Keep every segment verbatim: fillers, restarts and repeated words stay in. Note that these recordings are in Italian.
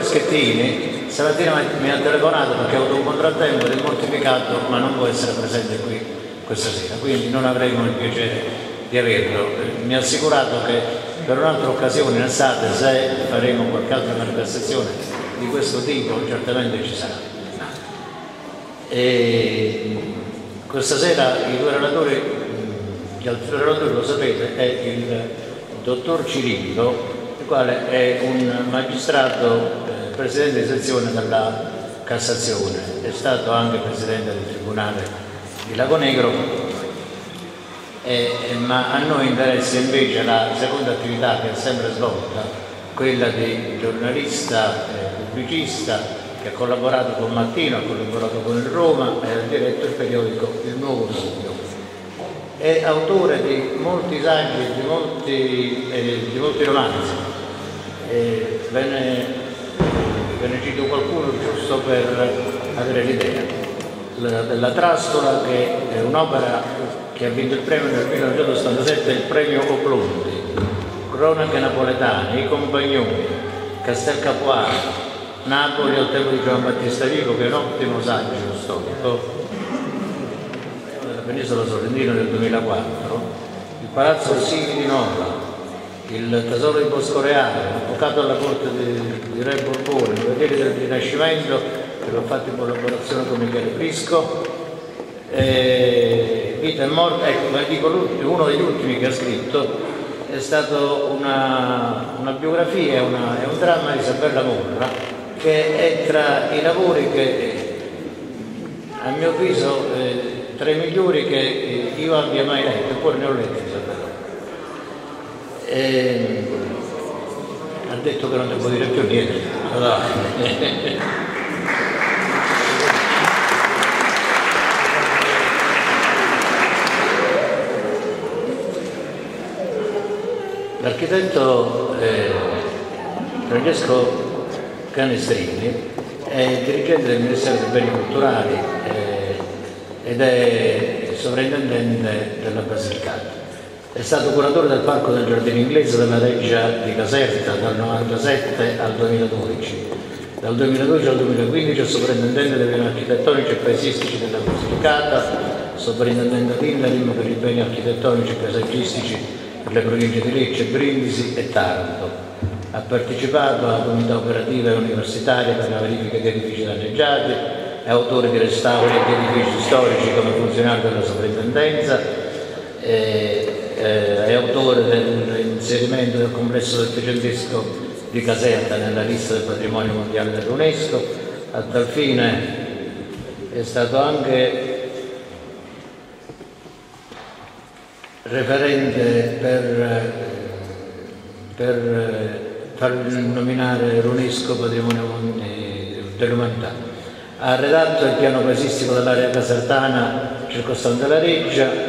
procuratore Schettini stamattina mi ha telefonato perché ho avuto un contrattempo del mortificato, ma non può essere presente qui questa sera, quindi non avremo il piacere di averlo. Mi ha assicurato che per un'altra occasione in estate, se faremo qualche altra manifestazione di questo tipo, certamente ci sarà. E questa sera i due relatori, il due relatori lo sapete, è il dottor Cirillo, il quale è un magistrato eh, presidente di sezione della Cassazione, è stato anche presidente del Tribunale di Lagonegro, eh, ma a noi interessa invece la seconda attività che è sempre svolta, quella di giornalista eh, pubblicista, che ha collaborato con Martino, ha collaborato con il Roma e ha diretto il periodico Il Nuovo Sullo. È autore di molti saggi, di molti, eh, di molti romanzi. Eh, ve, ne, ve ne cito qualcuno giusto per avere l'idea. La, della Trascola, che è un'opera che ha vinto il premio nel millenovecentottantasette, il premio Oplonti, Cronache Napoletane, I Compagnoni, Castel Capuano, Napoli al tempo di Giovanni Battista Vico, che è un ottimo saggio storico, della penisola sorrentina del duemilaquattro, Il Palazzo Orsini di Nova, Il Tesoro di Bosco Reale, Avvocato alla corte di, di Re Borbone, I Guerrieri del Rinascimento, che l'ho fatto in collaborazione con Michele Prisco, e Vita e Morte. Ecco, ma dico uno degli ultimi che ha scritto è stato una, una biografia, una, è un dramma di Isabella Morra, che è tra i lavori che, a mio avviso, eh, tra i migliori che io abbia mai letto, eppure ne ho letto. E, ha detto che non devo dire più niente. Allora. L'architetto eh, Francesco Canestrini è dirigente del Ministero dei Beni Culturali eh, ed è sovrintendente della Basilicata. È stato curatore del Parco del Giardino Inglese della Reggia di Caserta dal millenovecentonovantasette al duemiladodici. Dal duemiladodici al duemilaquindici è sovrintendente dei beni architettonici e paesistici della Basilicata, sovrintendente ad interim per i beni architettonici e paesaggistici per le province di Lecce, Brindisi e Taranto. Ha partecipato alla comunità operativa e universitaria per la verifica di edifici danneggiati, è autore di restauri di edifici storici come funzionario della sovrintendenza, è autore dell'inserimento del complesso settecentesco di Caserta nella lista del patrimonio mondiale dell'UNESCO. A tal fine è stato anche referente per, per far nominare l'UNESCO Patrimonio dell'Umanità. Ha redatto il piano paesistico dell'area casertana circostante la Reggia,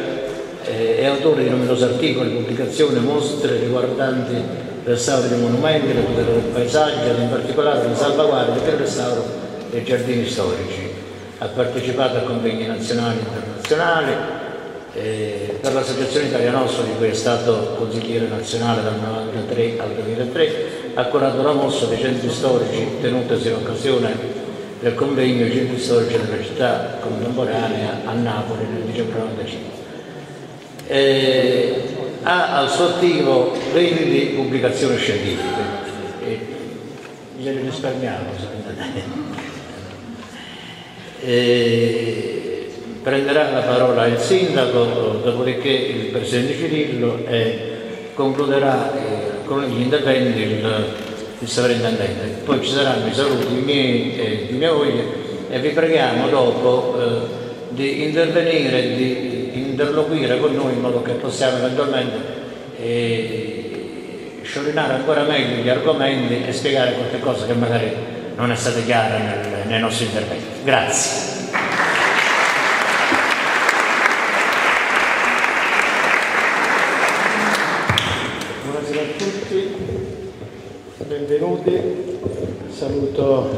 è autore di numerosi articoli, pubblicazioni, mostre riguardanti il restauro dei monumenti, la tutela del paesaggio, in particolare la salvaguardia del restauro dei giardini storici. Ha partecipato a convegni nazionali e internazionali, eh, per l'Associazione Italia Nostra, di cui è stato consigliere nazionale dal millenovecentonovantatré al duemilatré. Ha curato la mossa dei centri storici tenutasi in occasione del convegno dei centri storici della città contemporanea a Napoli nel millenovecentonovantacinque. Ha al suo attivo venti pubblicazioni scientifiche, gliele risparmiamo. E prenderà la parola il sindaco, dopodiché il presidente Cirillo, e concluderà con gli interventi il, il sovrintendente. Poi ci saranno i saluti miei e di mia moglie, e vi preghiamo dopo eh, di intervenire, di interloquire con noi in modo che possiamo eventualmente eh, sciorinare ancora meglio gli argomenti e spiegare qualche cosa che magari non è stata chiara nel, nei nostri interventi. Grazie. Benvenuti, saluto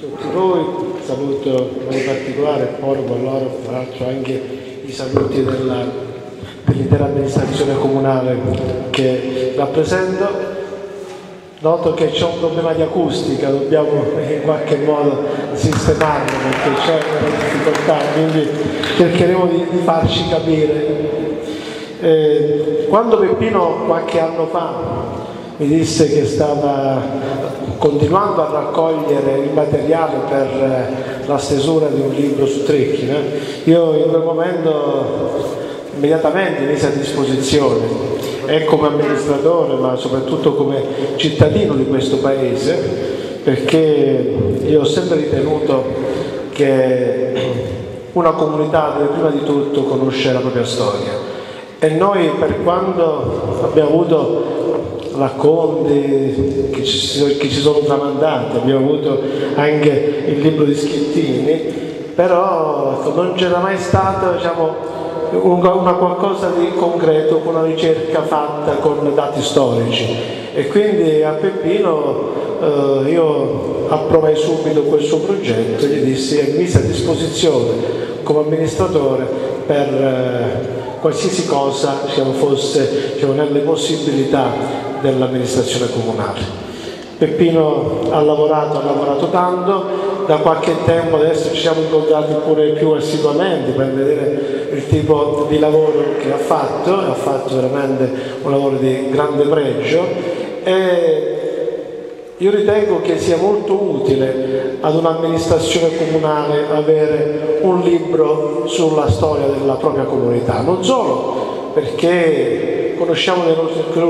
tutti voi, saluto in particolare poi con loro faccio anche i saluti dell'intera amministrazione comunale che rappresento. Noto che c'è un problema di acustica, dobbiamo in qualche modo sistemarlo perché c'è una difficoltà, quindi cercheremo di farci capire. Eh, quando Peppino qualche anno fa mi disse che stava continuando a raccogliere il materiale per la stesura di un libro su Trecchina, io in quel momento immediatamente mise a disposizione, e come amministratore ma soprattutto come cittadino di questo paese, perché io ho sempre ritenuto che una comunità deve prima di tutto conoscere la propria storia, e noi per quando abbiamo avuto racconti che ci sono tramandati, abbiamo avuto anche il libro di Schettini, però non c'era mai stato, diciamo, una qualcosa di concreto, con una ricerca fatta con dati storici, e quindi a Peppino eh, io approvai subito quel suo progetto e gli dissi e mise a disposizione come amministratore per eh, qualsiasi cosa, diciamo, fosse, diciamo, nelle possibilità dell'amministrazione comunale. Peppino ha lavorato, ha lavorato tanto. Da qualche tempo adesso ci siamo incontrati pure più assiduamente per vedere il tipo di lavoro che ha fatto, ha fatto veramente un lavoro di grande pregio, e io ritengo che sia molto utile ad un'amministrazione comunale avere un libro sulla storia della propria comunità, non solo perché Conosciamo,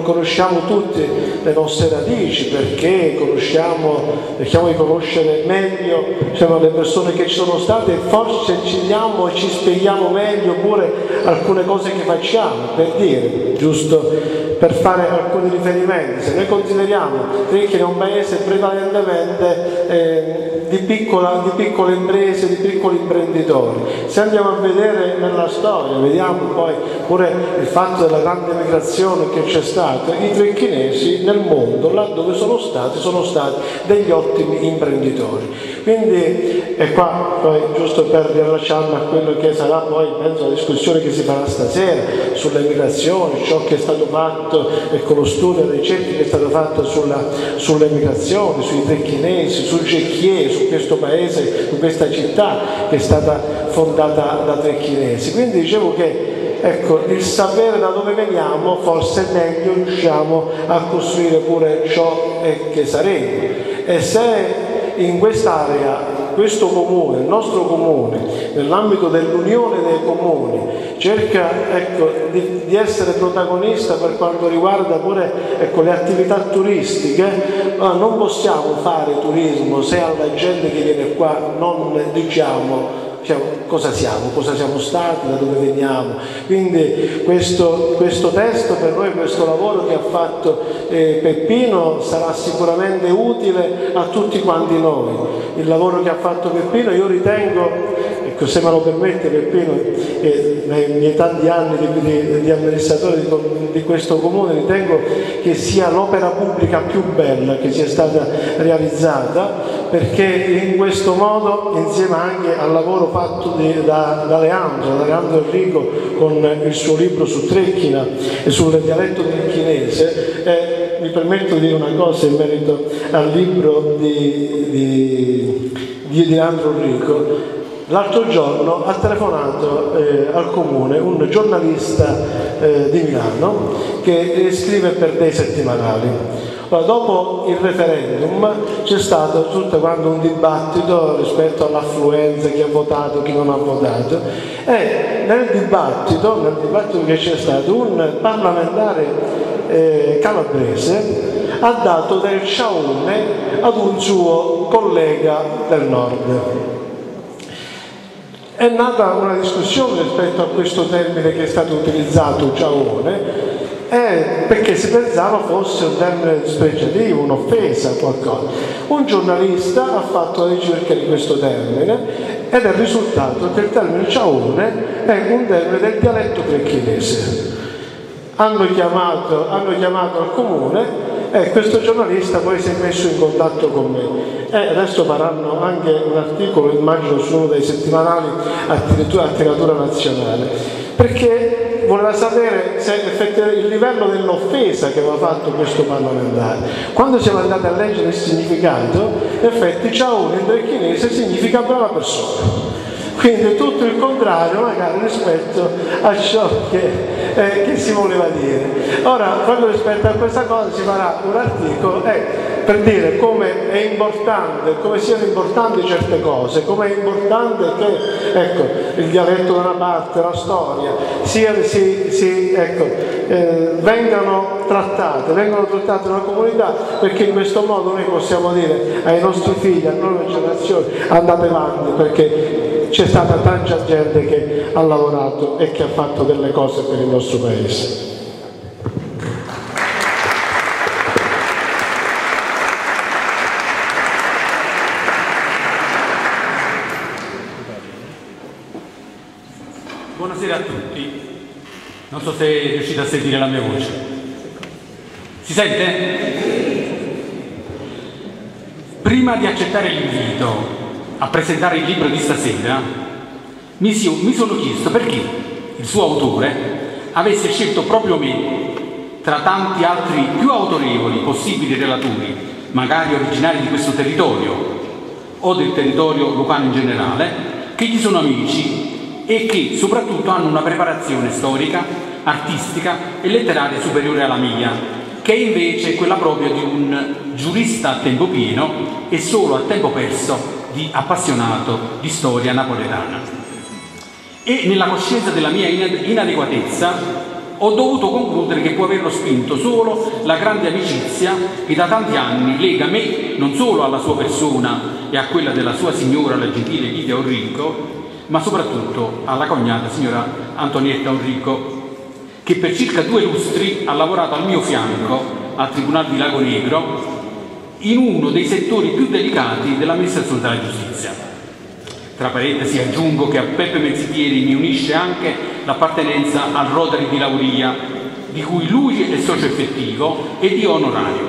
conosciamo tutte le nostre radici, perché conosciamo, cerchiamo di conoscere meglio, diciamo, le persone che ci sono state, e forse ci diamo e ci spieghiamo meglio pure alcune cose che facciamo, per dire, giusto per fare alcuni riferimenti. Se noi consideriamo Trecchina un paese prevalentemente eh, di, piccola, di piccole imprese, di piccoli imprenditori, se andiamo a vedere nella storia, vediamo poi pure il fatto della grande migrazione che c'è stata, i trecchinesi nel mondo, laddove sono stati, sono stati degli ottimi imprenditori. Quindi, e qua poi, giusto per riallacciarmi a quello che sarà poi, penso, la discussione che si farà stasera sulle migrazioni, ciò che è stato fatto e con lo studio e le ricerche che è stato fatto sulla, sulle migrazioni, sui trecchinesi, su Jequié, su questo paese, su questa città che è stata fondata da trecchinesi. Quindi dicevo che, ecco, il sapere da dove veniamo, forse meglio riusciamo a costruire pure ciò che saremo. E se in quest'area, questo comune, il nostro comune, nell'ambito dell'unione dei comuni, cerca, ecco, di, di essere protagonista per quanto riguarda pure, ecco, le attività turistiche, allora non possiamo fare turismo se alla gente che viene qua non diciamo, cioè, cosa siamo, cosa siamo stati, da dove veniamo. Quindi questo, questo testo per noi, questo lavoro che ha fatto eh, Peppino sarà sicuramente utile a tutti quanti noi. Il lavoro che ha fatto Peppino, io ritengo, ecco, se me lo permette Peppino, eh, nei miei tanti anni di, di, di amministratore di, di questo comune, ritengo che sia l'opera pubblica più bella che sia stata realizzata, perché in questo modo, insieme anche al lavoro fatto di, da, da Leandro, da Leandro Enrico con il suo libro su Trecchina e sul dialetto trecchinese, eh, mi permetto di dire una cosa in merito al libro di, di, di Leandro Enrico. L'altro giorno ha telefonato eh, al comune un giornalista eh, di Milano che scrive per dei settimanali. Dopo il referendum c'è stato tutto quanto un dibattito rispetto all'affluenza, chi ha votato, chi non ha votato, e nel dibattito, nel dibattito che c'è stato, un parlamentare eh, calabrese ha dato del sciaune ad un suo collega del nord. È nata una discussione rispetto a questo termine che è stato utilizzato, sciaune, Eh, perché si pensava fosse un termine dispregiativo, un'offesa, qualcosa. Un giornalista ha fatto la ricerca di questo termine ed è risultato che il termine sciaune è un termine del dialetto trecchinese. Hanno chiamato, hanno chiamato al comune e questo giornalista poi si è messo in contatto con me. E adesso faranno anche un articolo, immagino, su uno dei settimanali a tiratura nazionale. Perché e voleva sapere se effettivamente il livello dell'offesa che aveva fatto questo parlamentare. Quando siamo andati a leggere il significato, in effetti ciaone in trecchinese significa brava persona. Quindi tutto il contrario magari rispetto a ciò che, eh, che si voleva dire. Ora, proprio rispetto a questa cosa si farà un articolo eh, per dire come è importante, come siano importanti certe cose, come è importante che ecco, il dialetto da una parte, la storia, sia, si, si, ecco, eh, vengano trattate, vengano trattate nella comunità, perché in questo modo noi possiamo dire ai nostri figli, alle nuove generazioni, andate avanti, perché c'è stata tanta gente che ha lavorato e che ha fatto delle cose per il nostro paese. Buonasera a tutti, non so se riuscite a sentire la mia voce. Si sente? Prima di accettare l'invito a presentare il libro di stasera, mi, si, mi sono chiesto perché il suo autore avesse scelto proprio me tra tanti altri più autorevoli possibili relatori, magari originari di questo territorio o del territorio lucano in generale, che gli sono amici e che soprattutto hanno una preparazione storica, artistica e letteraria superiore alla mia, che è invece quella propria di un giurista a tempo pieno e solo a tempo perso di appassionato di storia napoletana. E nella coscienza della mia inadeguatezza ho dovuto concludere che può averlo spinto solo la grande amicizia che da tanti anni lega me non solo alla sua persona e a quella della sua signora, la gentile Lidia Enrico, ma soprattutto alla cognata signora Antonietta Enrico, che per circa due lustri ha lavorato al mio fianco al Tribunale di Lagonegro in uno dei settori più delicati dell'amministrazione della giustizia. Tra parentesi aggiungo che a Peppe Mezzichieri mi unisce anche l'appartenenza al Rotary di Lauria, di cui lui è socio effettivo ed io onorario.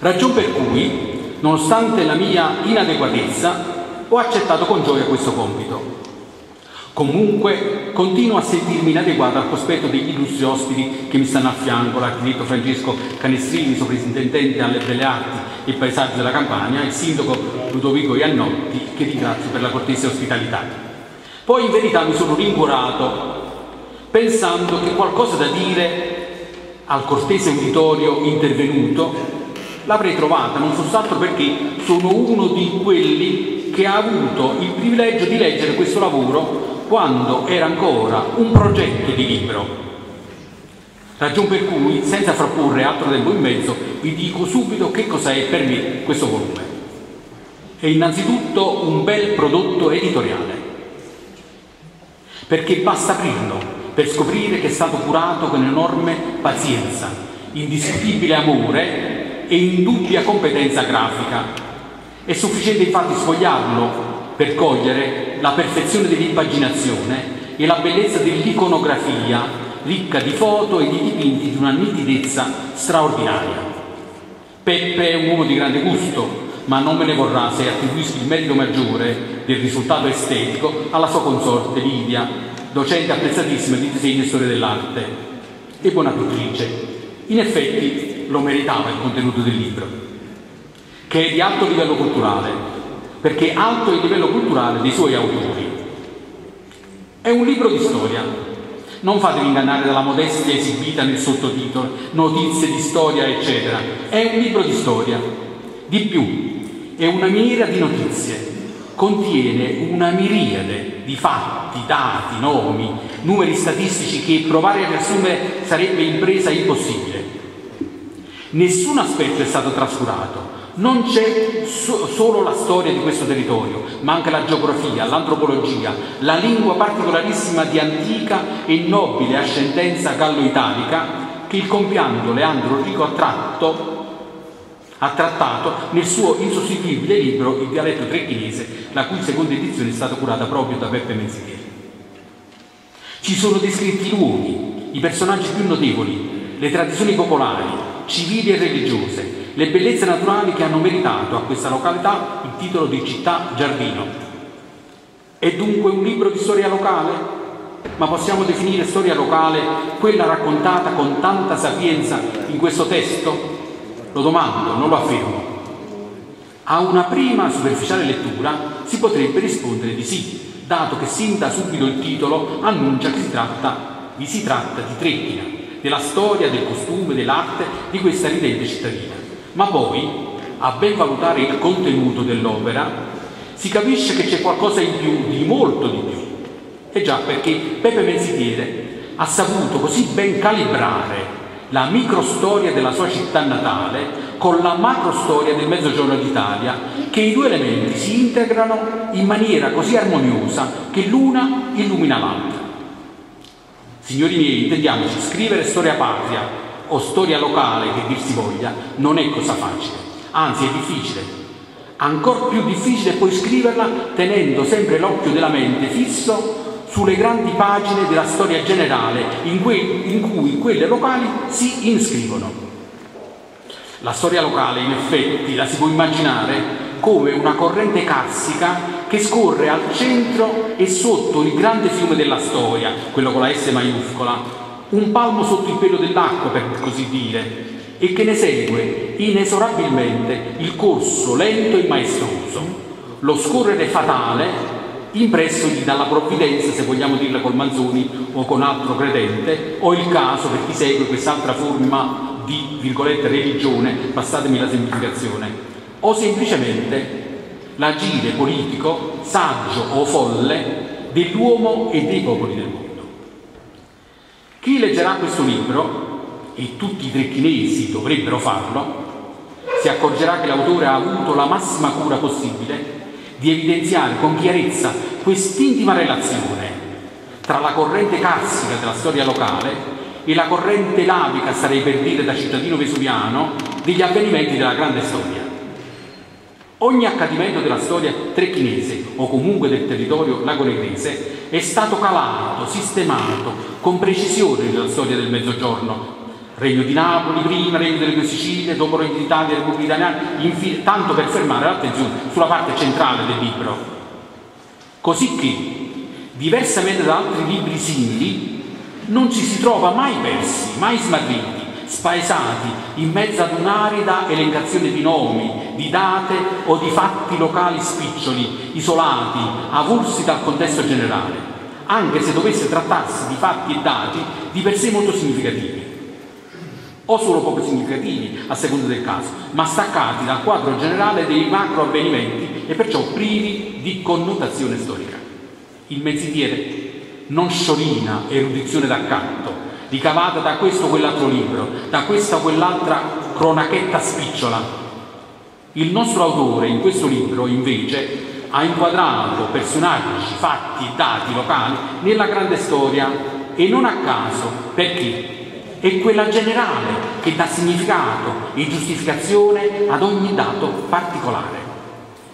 Ragion per cui, nonostante la mia inadeguatezza, ho accettato con gioia questo compito. Comunque continuo a sentirmi inadeguato al cospetto degli illustri ospiti che mi stanno a fianco, l'architetto Francesco Canestrini, sovrintendente alle belle arti e paesaggi della Campania, il sindaco Ludovico Iannotti, che ringrazio per la cortese ospitalità. Poi in verità mi sono rincuorato pensando che qualcosa da dire al cortese uditorio intervenuto l'avrei trovata, non fosse altro perché sono uno di quelli che ha avuto il privilegio di leggere questo lavoro quando era ancora un progetto di libro. Ragion per cui, senza frapporre altro tempo in mezzo, vi dico subito che cosa è per me questo volume. È innanzitutto un bel prodotto editoriale, perché basta aprirlo per scoprire che è stato curato con enorme pazienza, indiscutibile amore e indubbia competenza grafica. È sufficiente infatti sfogliarlo per cogliere la perfezione dell'immaginazione e la bellezza dell'iconografia ricca di foto e di dipinti di una nitidezza straordinaria. Peppe è un uomo di grande gusto, ma non me ne vorrà se attribuisco il merito maggiore del risultato estetico alla sua consorte Lidia, docente apprezzatissima di disegno e storia dell'arte e buona pittrice. In effetti lo meritava il contenuto del libro, che è di alto livello culturale, perché alto è il livello culturale dei suoi autori. È un libro di storia. Non fatevi ingannare dalla modestia esibita nel sottotitolo, notizie di storia, eccetera. È un libro di storia. Di più, è una miriade di notizie. Contiene una miriade di fatti, dati, nomi, numeri statistici che provare a riassumere sarebbe impresa impossibile. Nessun aspetto è stato trascurato. Non c'è so solo la storia di questo territorio, ma anche la geografia, l'antropologia, la lingua particolarissima di antica e nobile ascendenza gallo-italica che il compianto Leandro Enrico ha, tratto, ha trattato nel suo insostituibile libro Il dialetto trecchinese, la cui seconda edizione è stata curata proprio da Peppe Mezzichieri. Ci sono descritti i luoghi, i personaggi più notevoli, le tradizioni popolari, civili e religiose, le bellezze naturali che hanno meritato a questa località il titolo di città giardino. È dunque un libro di storia locale ma possiamo definire storia locale quella raccontata con tanta sapienza in questo testo? Lo domando, non lo affermo. A una prima superficiale lettura si potrebbe rispondere di sì, dato che sin da subito il titolo annuncia che si tratta, vi si tratta di Trecchina, della storia, del costume, dell'arte di questa ridente cittadina. Ma poi, a ben valutare il contenuto dell'opera, si capisce che c'è qualcosa in più, di molto di più. E già, perché Peppe Mezzichiere ha saputo così ben calibrare la microstoria della sua città natale con la macrostoria del Mezzogiorno d'Italia, che i due elementi si integrano in maniera così armoniosa che l'una illumina l'altra. Signori miei, intendiamoci, scrivere storia patria o storia locale, che dir si voglia, non è cosa facile, anzi è difficile. Ancor più difficile è poi scriverla tenendo sempre l'occhio della mente fisso sulle grandi pagine della storia generale in, que in cui quelle locali si iscrivono. La storia locale, in effetti, la si può immaginare come una corrente carsica che scorre al centro e sotto il grande fiume della storia, quello con la S maiuscola, un palmo sotto il pelo dell'acqua, per così dire, e che ne segue inesorabilmente il corso lento e maestoso, lo scorrere fatale impressogli dalla provvidenza, se vogliamo dirla col Manzoni o con altro credente, o il caso per chi segue quest'altra forma di, virgolette, religione, passatemi la semplificazione, o semplicemente l'agire politico, saggio o folle, dell'uomo e dei popoli del mondo. Chi leggerà questo libro, e tutti i trecchinesi dovrebbero farlo, si accorgerà che l'autore ha avuto la massima cura possibile di evidenziare con chiarezza quest'intima relazione tra la corrente carsica della storia locale e la corrente lavica, sarei per dire da cittadino vesuviano, degli avvenimenti della grande storia. Ogni accadimento della storia trecchinese, o comunque del territorio lagonegrese, è stato calato, sistemato con precisione nella storia del Mezzogiorno. Regno di Napoli prima, Regno delle due Sicilie, dopo Regno d'Italia, Repubblica Italiana, infine, tanto per fermare l'attenzione sulla parte centrale del libro. Così che, diversamente da altri libri simili, non ci si trova mai persi, mai smarriti, spaesati in mezzo ad un'arida elencazione di nomi, di date o di fatti locali spiccioli, isolati, avulsi dal contesto generale, anche se dovesse trattarsi di fatti e dati di per sé molto significativi, o solo poco significativi a seconda del caso, ma staccati dal quadro generale dei macro avvenimenti e perciò privi di connotazione storica. Il mezzichiere non sciorina erudizione d'accanto, ricavata da questo o quell'altro libro, da questa o quell'altra cronachetta spicciola. Il nostro autore in questo libro, invece, ha inquadrato personaggi, fatti, dati locali nella grande storia, e non a caso, perché è quella generale che dà significato e giustificazione ad ogni dato particolare.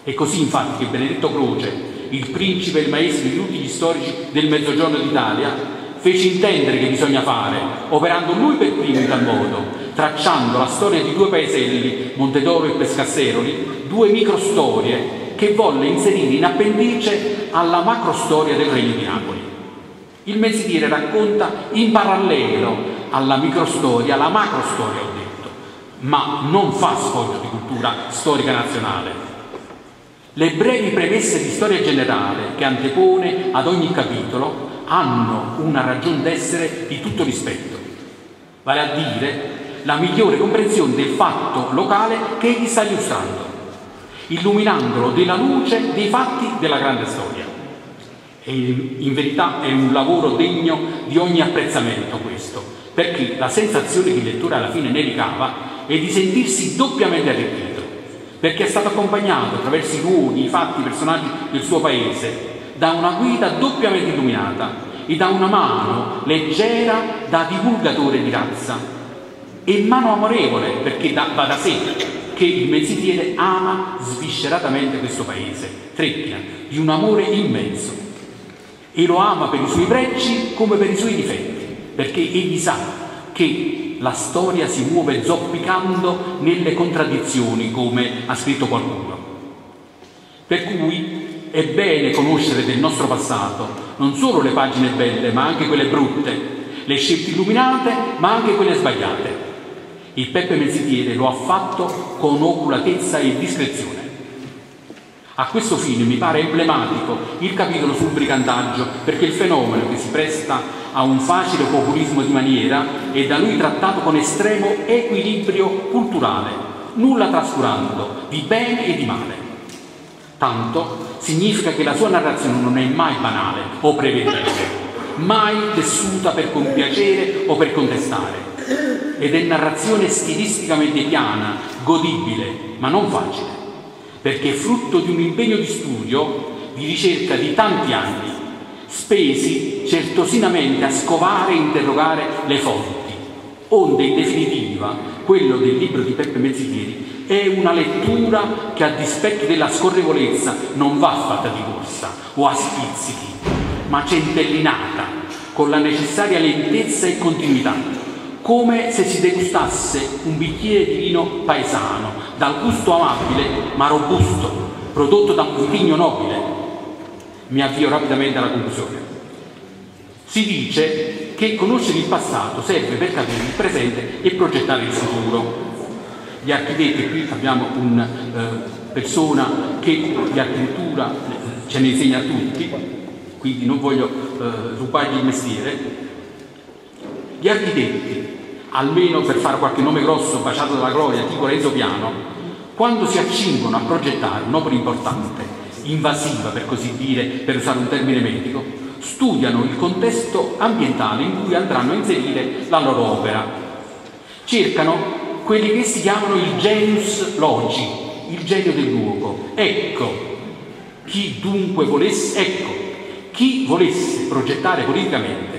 È così infatti che Benedetto Croce, il principe e il maestro di tutti gli storici del Mezzogiorno d'Italia, fece intendere che bisogna fare, operando lui per primo in tal modo, tracciando la storia di due paeselli, Montedoro e Pescasseroli, due microstorie che volle inserire in appendice alla macrostoria del Regno di Napoli. Il mezzichiere racconta in parallelo alla microstoria, alla macrostoria, ho detto, ma non fa sfoggio di cultura storica nazionale. Le brevi premesse di storia generale che antepone ad ogni capitolo hanno una ragion d'essere di tutto rispetto, vale a dire la migliore comprensione del fatto locale che egli sta illustrando, illuminandolo della luce dei fatti della grande storia. E in verità è un lavoro degno di ogni apprezzamento questo, perché la sensazione che il lettore alla fine ne ricava è di sentirsi doppiamente arricchito, perché è stato accompagnato attraverso i luoghi, i fatti, i personaggi del suo paese, da una guida doppiamente illuminata e da una mano leggera da divulgatore di razza, e mano amorevole, perché da, va da sé che il mezzichiere ama svisceratamente questo paese, Trecchina, di un amore immenso, e lo ama per i suoi pregi come per i suoi difetti, perché egli sa che la storia si muove zoppicando nelle contraddizioni, come ha scritto qualcuno. Per cui è bene conoscere del nostro passato non solo le pagine belle ma anche quelle brutte, le scelte illuminate ma anche quelle sbagliate. Il Peppe Mensitiere lo ha fatto con oculatezza e discrezione. A questo fine mi pare emblematico il capitolo sul brigantaggio, perché il fenomeno che si presta a un facile populismo di maniera è da lui trattato con estremo equilibrio culturale, nulla trascurando di bene e di male. Tanto significa che la sua narrazione non è mai banale o prevedibile, mai tessuta per compiacere o per contestare, ed è narrazione stilisticamente piana, godibile, ma non facile, perché è frutto di un impegno di studio, di ricerca di tanti anni, spesi certosinamente a scovare e interrogare le fonti, onde in definitiva quello del libro di Peppe Mensitieri è una lettura che a dispetto della scorrevolezza non va fatta di corsa o a schizzichi, ma centellinata con la necessaria lentezza e continuità, come se si degustasse un bicchiere di vino paesano, dal gusto amabile ma robusto, prodotto da un vitigno nobile. Mi avvio rapidamente alla conclusione. Si dice che conoscere il passato serve per capire il presente e progettare il futuro. Gli architetti, qui abbiamo una eh, persona che di architettura ce ne insegna a tutti, quindi non voglio eh, rubargli il mestiere. Gli architetti, almeno per fare qualche nome grosso baciato dalla gloria, tipo Renzo Piano, quando si accingono a progettare un'opera importante, invasiva per così dire, per usare un termine medico, studiano il contesto ambientale in cui andranno a inserire la loro opera. Cercano quelli che si chiamano il genius loci, il genio del luogo. Ecco, chi dunque volesse, ecco, chi volesse progettare politicamente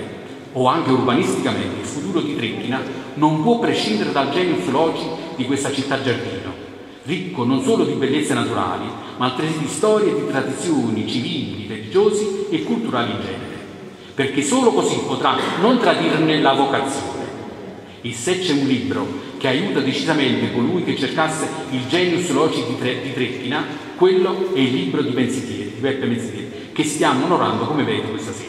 o anche urbanisticamente il futuro di Trecchina non può prescindere dal genius loci di questa città giardino, ricco non solo di bellezze naturali ma altresì di storie e di tradizioni civili, religiosi e culturali in genere, perché solo così potrà non tradirne la vocazione. Il Secce è un libro che aiuta decisamente colui che cercasse il genius loci di, Tre, di Trecchina. Quello è il libro di Mensitieri, di Peppe Mensitieri, che stiamo onorando come vedo questa sera.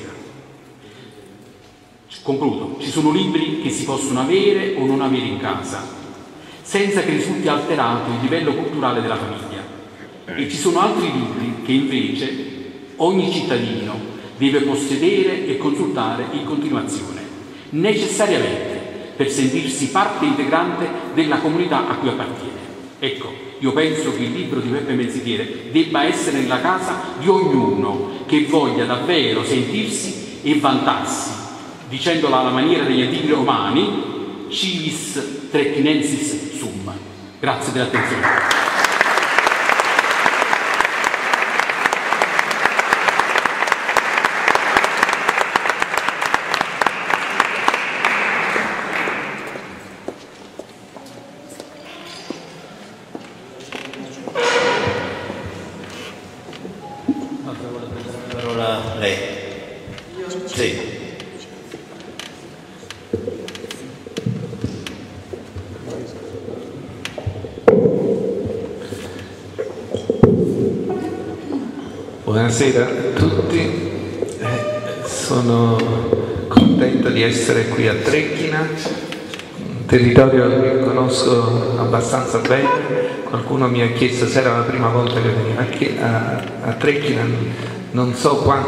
Concludo, ci sono libri che si possono avere o non avere in casa, senza che risulti alterato il livello culturale della famiglia, e ci sono altri libri che invece ogni cittadino deve possedere e consultare in continuazione, necessariamente, per sentirsi parte integrante della comunità a cui appartiene. Ecco, io penso che il libro di Peppe Mensitieri debba essere nella casa di ognuno che voglia davvero sentirsi e vantarsi, dicendola alla maniera degli antichi romani, civis trecchinensis sum. Grazie dell'attenzione. La parola lei. Sì. Buonasera a tutti, sono contento di essere qui a Trecchina, un territorio che conosco abbastanza bene. Qualcuno mi ha chiesto se era la prima volta che veniva a, a Trecchina, non so qua,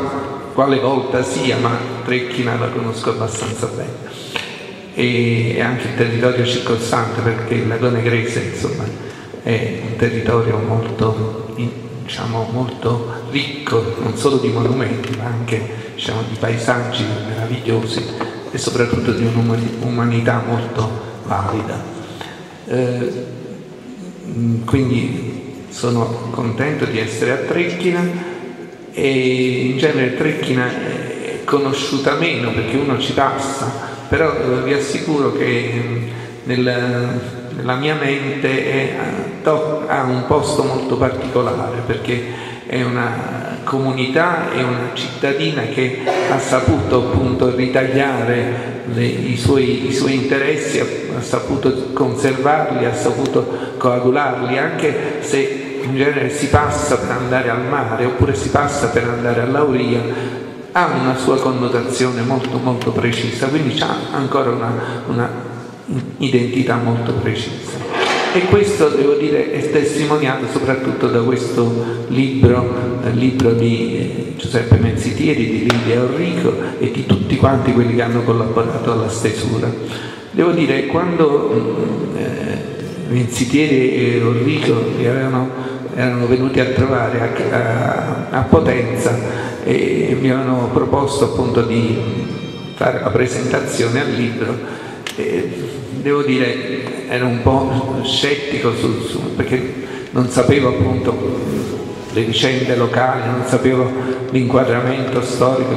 quale volta sia, ma Trecchina la conosco abbastanza bene, e anche il territorio circostante, perché il Lagonegrese insomma è un territorio molto in, diciamo molto ricco non solo di monumenti ma anche diciamo, di paesaggi meravigliosi e soprattutto di un'umanità molto valida. Eh, quindi sono contento di essere a Trecchina, e in genere Trecchina è conosciuta meno perché uno ci passa, però vi assicuro che nel la mia mente è, ha un posto molto particolare, perché è una comunità, è una cittadina che ha saputo appunto ritagliare le, i, suoi, i suoi interessi, ha, ha saputo conservarli, ha saputo coagularli, anche se in genere si passa per andare al mare oppure si passa per andare a Lauria, ha una sua connotazione molto molto precisa, quindi ha ancora una, una identità molto precisa. E questo, devo dire, è testimoniato soprattutto da questo libro, dal libro di Giuseppe Menzitieri, di Lidia Orrico e di tutti quanti quelli che hanno collaborato alla stesura. Devo dire, quando eh, Menzitieri e Orrico erano, erano venuti a trovare a, a, a Potenza e mi avevano proposto appunto di fare la presentazione al libro, eh, devo dire, ero un po' scettico sul, sul, perché non sapevo appunto le vicende locali, non sapevo l'inquadramento storico,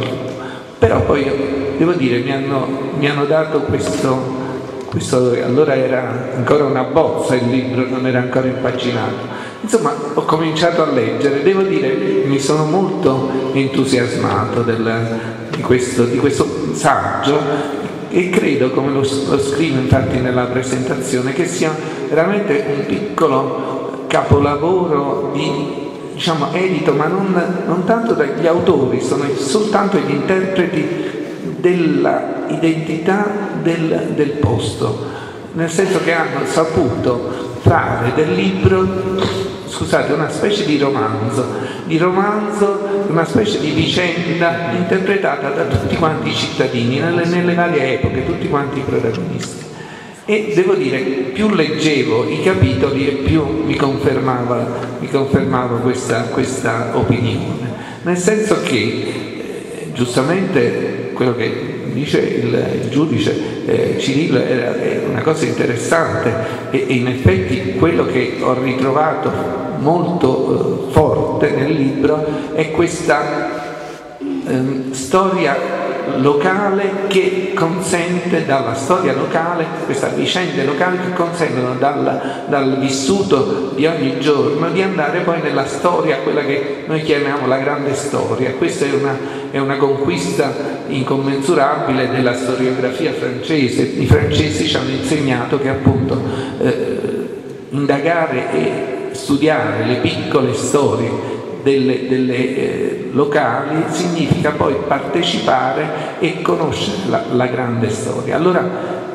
però poi devo dire mi hanno, mi hanno dato questo, questo, allora era ancora una bozza il libro, non era ancora impaginato. Insomma, ho cominciato a leggere, devo dire mi sono molto entusiasmato del, di, questo, di questo saggio. E credo, come lo, lo scrivo infatti nella presentazione, che sia veramente un piccolo capolavoro di, diciamo, edito, ma non, non tanto dagli autori, sono soltanto gli interpreti dell'identità del, del posto, nel senso che hanno saputo fare del libro, scusate, una specie di romanzo, di romanzo, una specie di vicenda interpretata da tutti quanti i cittadini, nelle, nelle varie epoche, tutti quanti i protagonisti. E devo dire, più leggevo i capitoli e più mi confermava, mi confermava questa, questa opinione. Nel senso che, giustamente, quello che dice il, il giudice eh, Cirillo era, era una cosa interessante e, e in effetti quello che ho ritrovato molto eh, forte nel libro è questa eh, storia locale che consente dalla storia locale, questa vicenda locale che consentono dal, dal vissuto di ogni giorno di andare poi nella storia, quella che noi chiamiamo la grande storia. Questa è una, è una conquista incommensurabile della storiografia francese. I francesi ci hanno insegnato che appunto eh, indagare e studiare le piccole storie delle, delle eh, locali significa poi partecipare e conoscere la, la grande storia. Allora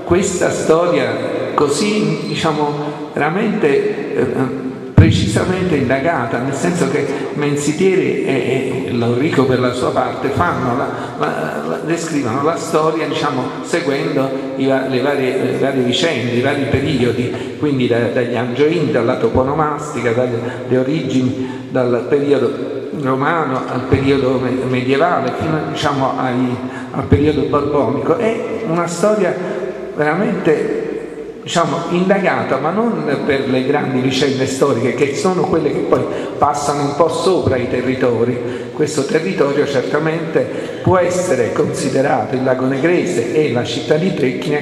questa storia così, diciamo, veramente eh, precisamente indagata, nel senso che Menzitieri e, e Laurico per la sua parte fanno la, la, la, descrivono la storia, diciamo, seguendo i, le, varie, le varie vicende, i vari periodi, quindi da, dagli angioini, dalla toponomastica, dalle origini, dal periodo romano al periodo medievale fino, diciamo, ai, al periodo borbonico. È una storia veramente, diciamo, indagata, ma non per le grandi vicende storiche che sono quelle che poi passano un po' sopra i territori. Questo territorio certamente può essere considerato, il Lagonegrese e la città di Trecchina,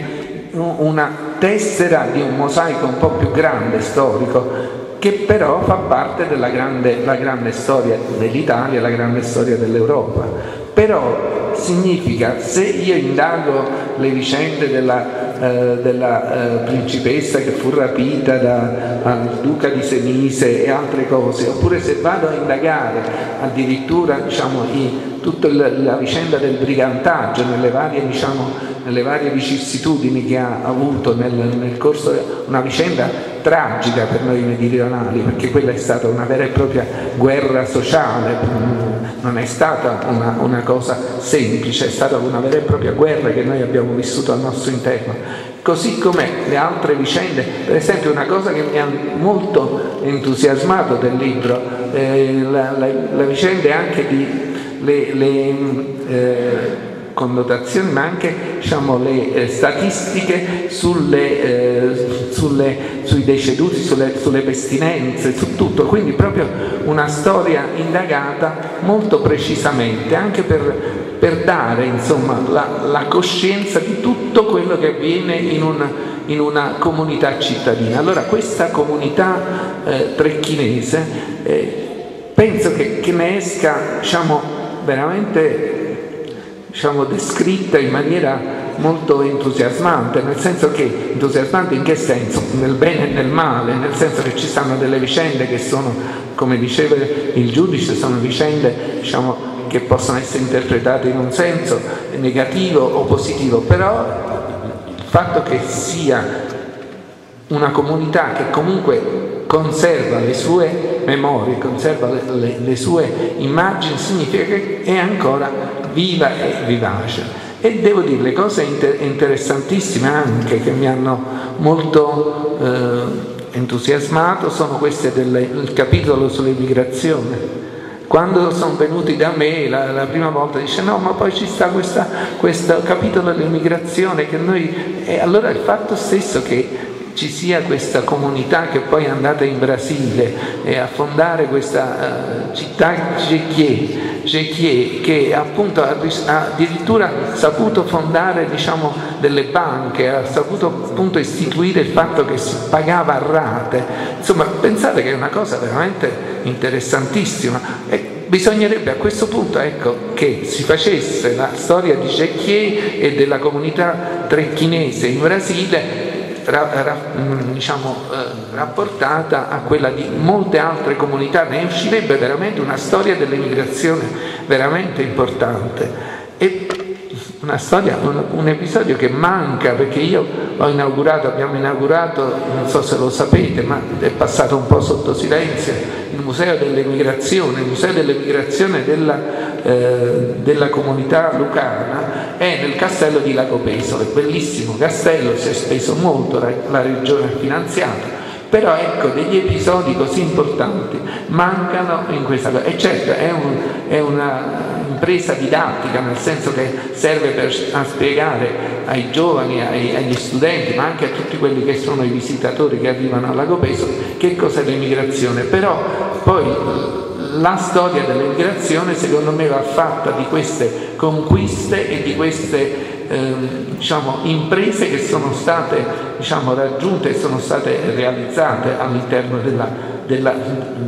una tessera di un mosaico un po' più grande storico, che però fa parte della grande, la grande storia dell'Italia, la grande storia dell'Europa. Però significa, se io indago le vicende della, eh, della eh, principessa che fu rapita dal duca di Senise e altre cose, oppure se vado a indagare addirittura, diciamo, i, tutta la, la vicenda del brigantaggio nelle varie, diciamo, le varie vicissitudini che ha avuto nel, nel corso, una vicenda tragica per noi meridionali, perché quella è stata una vera e propria guerra sociale, non è stata una, una cosa semplice, è stata una vera e propria guerra che noi abbiamo vissuto al nostro interno, così come le altre vicende. Per esempio, una cosa che mi ha molto entusiasmato del libro, eh, la, la, la vicenda anche di le, le eh, connotazioni, ma anche, diciamo, le eh, statistiche sulle, eh, sulle, sui deceduti, sulle, sulle pestinenze, su tutto. Quindi proprio una storia indagata molto precisamente, anche per, per dare, insomma, la, la coscienza di tutto quello che avviene in una, in una comunità cittadina. Allora questa comunità eh, trecchinese eh, penso che, che ne esca, diciamo, veramente, diciamo, descritta in maniera molto entusiasmante, nel senso che, entusiasmante in che senso? Nel bene e nel male, nel senso che ci stanno delle vicende che sono, come diceva il giudice, sono vicende, diciamo, che possono essere interpretate in un senso negativo o positivo, però il fatto che sia una comunità che comunque conserva le sue memorie, conserva le, le, le sue immagini, significa che è ancora viva e vivace. E devo dire le cose inter- interessantissime anche che mi hanno molto eh, entusiasmato sono queste delle, il capitolo sull'immigrazione. Quando sono venuti da me la, la prima volta dice no, ma poi ci sta questa, questo capitolo dell'immigrazione che noi... E allora il fatto stesso che ci sia questa comunità che poi è andata in Brasile e a fondare questa uh, città Jequié, Jequié, che appunto ha, ha addirittura saputo fondare, diciamo, delle banche, ha saputo appunto istituire il fatto che si pagava a rate. Insomma, pensate che è una cosa veramente interessantissima. E bisognerebbe a questo punto, ecco, che si facesse la storia di Jequié e della comunità trecchinese in Brasile, diciamo, rapportata a quella di molte altre comunità. Ne uscirebbe veramente una storia dell'emigrazione veramente importante, e una storia, un, un episodio che manca, perché io ho inaugurato, abbiamo inaugurato, non so se lo sapete, ma è passato un po' sotto silenzio, il Museo dell'Emigrazione, il Museo dell'Emigrazione della, eh, della comunità lucana, è nel castello di Lago Peso, è un bellissimo castello, si è speso molto, la regione ha finanziato, però ecco, degli episodi così importanti mancano in questa cosa. E certo, è, un, è una impresa didattica, nel senso che serve per, a spiegare ai giovani, ai, agli studenti, ma anche a tutti quelli che sono i visitatori che arrivano a Lago Peso, che cos'è l'emigrazione. Però poi la storia dell'emigrazione, secondo me, va fatta di queste conquiste e di queste eh, diciamo, imprese che sono state, diciamo, raggiunte e sono state realizzate all'interno della, della,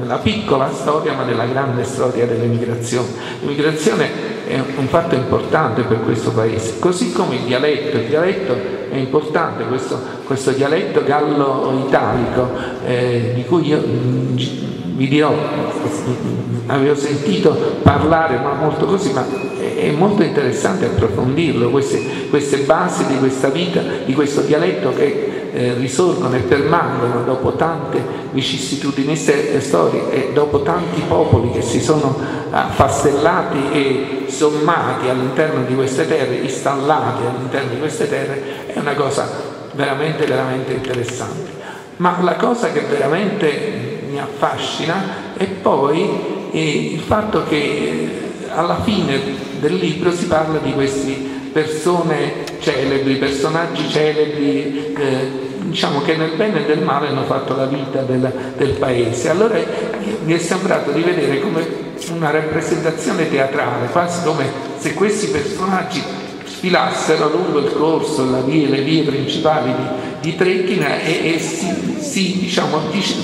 della piccola storia, ma della grande storia dell'emigrazione. L'emigrazione è un fatto importante per questo paese, così come il dialetto. Il dialetto è importante, questo, questo dialetto gallo-italico, eh, di cui io vi dirò, avevo sentito parlare, ma molto così, ma è molto interessante approfondirlo, queste, queste basi di questa vita, di questo dialetto che eh, risorgono e permangono dopo tante vicissitudini storiche e dopo tanti popoli che si sono affastellati e sommati all'interno di queste terre, installati all'interno di queste terre. È una cosa veramente, veramente interessante. Ma la cosa che veramente mi affascina e poi eh, il fatto che eh, alla fine del libro si parla di queste persone celebri, personaggi celebri, eh, diciamo, che nel bene e nel male hanno fatto la vita del, del paese. Allora eh, mi è sembrato di vedere come una rappresentazione teatrale, quasi come se questi personaggi sfilassero lungo il corso, la vie, le vie principali di di Trecchina e, e si, si diciamo,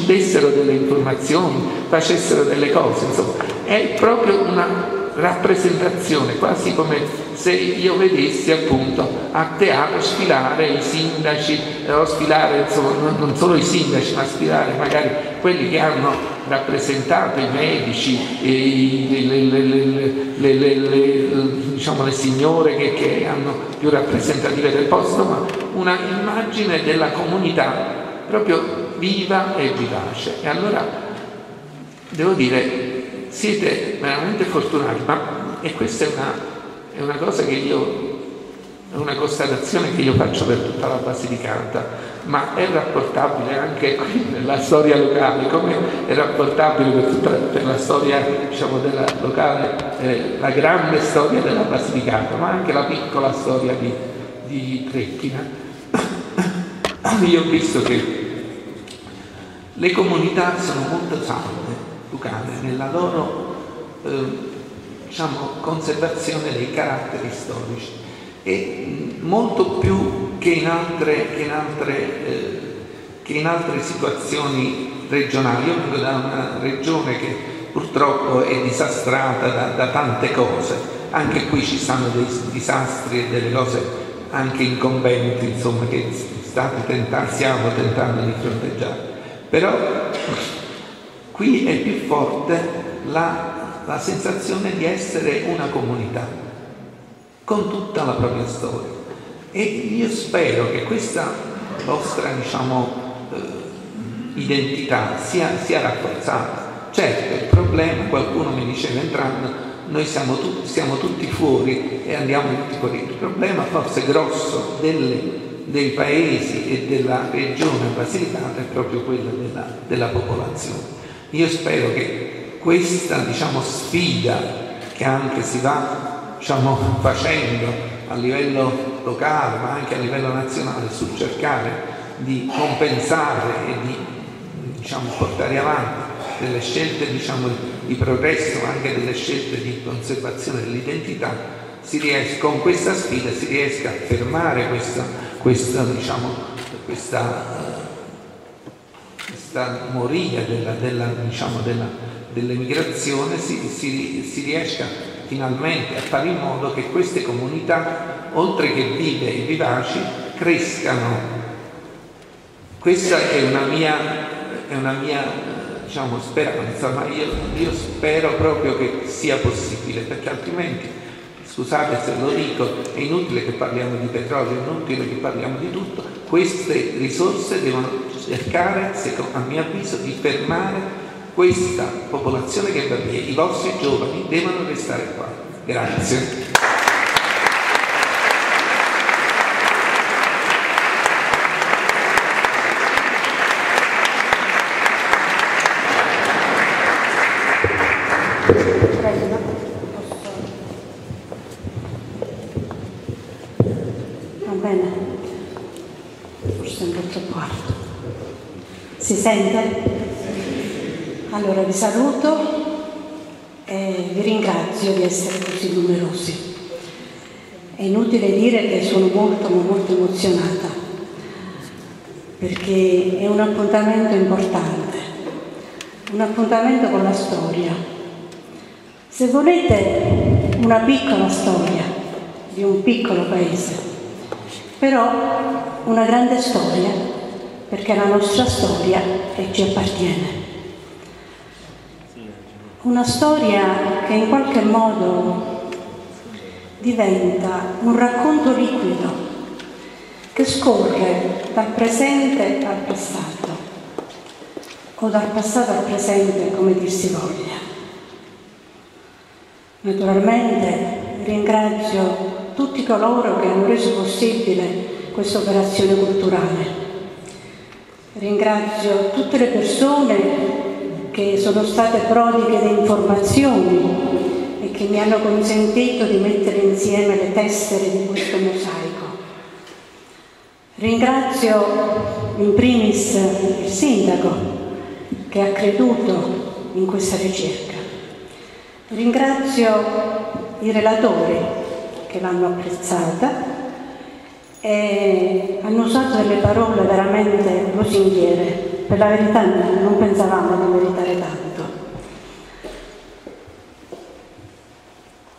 dessero delle informazioni, facessero delle cose. Insomma, è proprio una rappresentazione, quasi come se io vedessi appunto a teatro sfilare i sindaci, o sfilare, insomma, non, non solo i sindaci, ma sfilare magari quelli che hanno rappresentato i medici, i, le, le, le, le, le, le, le, diciamo, le signore che, che hanno più rappresentative del posto, ma una immagine della comunità proprio viva e vivace. E allora devo dire, siete veramente fortunati, ma e questa è una, è una cosa che io, è una constatazione che io faccio per tutta la Basilicata, ma è rapportabile anche qui nella storia locale, come è rapportabile per tutta per la storia, diciamo, della locale, eh, la grande storia della Basilicata, ma anche la piccola storia di, di Trecchina. Io ho visto che le comunità sono molto salde lucane nella loro eh, diciamo, conservazione dei caratteri storici, e molto più che in altre, che in altre, eh, che in altre situazioni regionali. Io vengo da una regione che purtroppo è disastrata da, da tante cose, anche qui ci sono dei disastri e delle cose anche incombenti, insomma, che state tentando, stiamo tentando di fronteggiare. Però qui è più forte la, la sensazione di essere una comunità con tutta la propria storia, e io spero che questa vostra, diciamo, identità sia, sia rafforzata. Certo, il problema, qualcuno mi diceva entrando, noi siamo, tu, siamo tutti fuori e andiamo tutti fuori. Il problema forse grosso delle, dei paesi e della regione Basilicata è proprio quello della, della popolazione. Io spero che questa, diciamo, sfida che anche si va, diciamo, facendo a livello locale ma anche a livello nazionale sul cercare di compensare e di, diciamo, portare avanti delle scelte, diciamo, di progresso, ma anche delle scelte di conservazione dell'identità, si riesca, con questa sfida si riesca a fermare questa, questa, diciamo, questa, questa moria della, della, diciamo, della, dell'emigrazione, si, si, si riesca finalmente a fare in modo che queste comunità, oltre che vive e vivaci, crescano. Questa è una mia, è una mia, diciamo, speranza, ma io, io spero proprio che sia possibile, perché altrimenti, scusate se lo dico, è inutile che parliamo di petrolio, è inutile che parliamo di tutto. Queste risorse devono cercare, a mio avviso, di fermare questa popolazione che va via. I vostri giovani devono restare qua. Grazie. Si sente? Allora vi saluto e vi ringrazio di essere così numerosi. È inutile dire che sono molto ma molto emozionata, perché è un appuntamento importante, un appuntamento con la storia. Se volete, una piccola storia di un piccolo paese, però una grande storia, perché la nostra storia e ci appartiene. Una storia che in qualche modo diventa un racconto liquido che scorre dal presente al passato, o dal passato al presente, come dir si voglia. Naturalmente ringrazio tutti coloro che hanno reso possibile questa operazione culturale. Ringrazio tutte le persone che sono state prodighe di informazioni e che mi hanno consentito di mettere insieme le tessere di questo mosaico. Ringrazio in primis il sindaco che ha creduto in questa ricerca. Ringrazio i relatori che l'hanno apprezzata e hanno usato delle parole veramente lusinghiere. Per la verità non pensavamo di meritare tanto.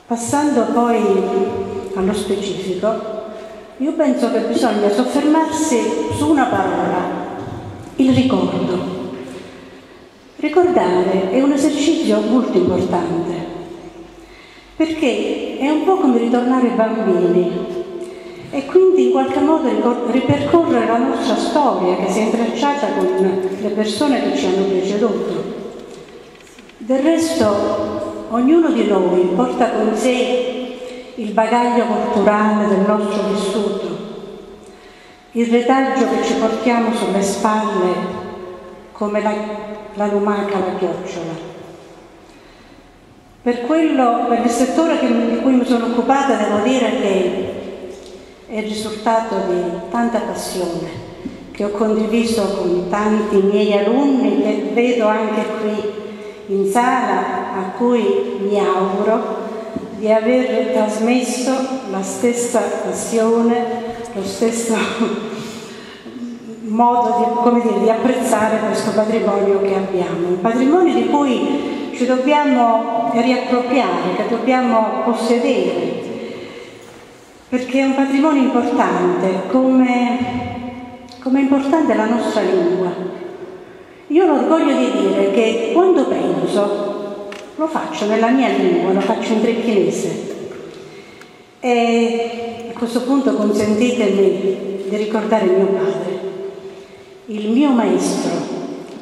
Passando poi allo specifico, io penso che bisogna soffermarsi su una parola: il ricordo. Ricordare è un esercizio molto importante, perché è un po' come ritornare bambini e quindi in qualche modo ripercorrere la nostra storia che si è intrecciata con le persone che ci hanno preceduto. Del resto ognuno di noi porta con sé il bagaglio culturale del nostro vissuto, il retaggio che ci portiamo sulle spalle come la, la lumaca, la chiocciola. Per quello, per il settore che, di cui mi sono occupata, devo dire che è il risultato di tanta passione che ho condiviso con tanti miei alunni che vedo anche qui in sala, a cui mi auguro di aver trasmesso la stessa passione, lo stesso modo di, come dire, di apprezzare questo patrimonio che abbiamo, un patrimonio di cui ci dobbiamo riappropriare, che dobbiamo possedere. perché è un patrimonio importante, come, come è importante la nostra lingua. Io ho l'orgoglio di dire che quando penso lo faccio nella mia lingua, lo faccio in trecchinese. E a questo punto consentitemi di ricordare mio padre, il mio maestro,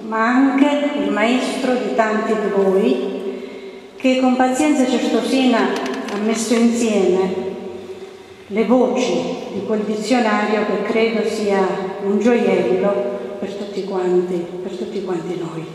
ma anche il maestro di tanti di voi, che con pazienza certosina ha messo insieme le voci di quel dizionario che credo sia un gioiello per tutti quanti, per tutti quanti noi.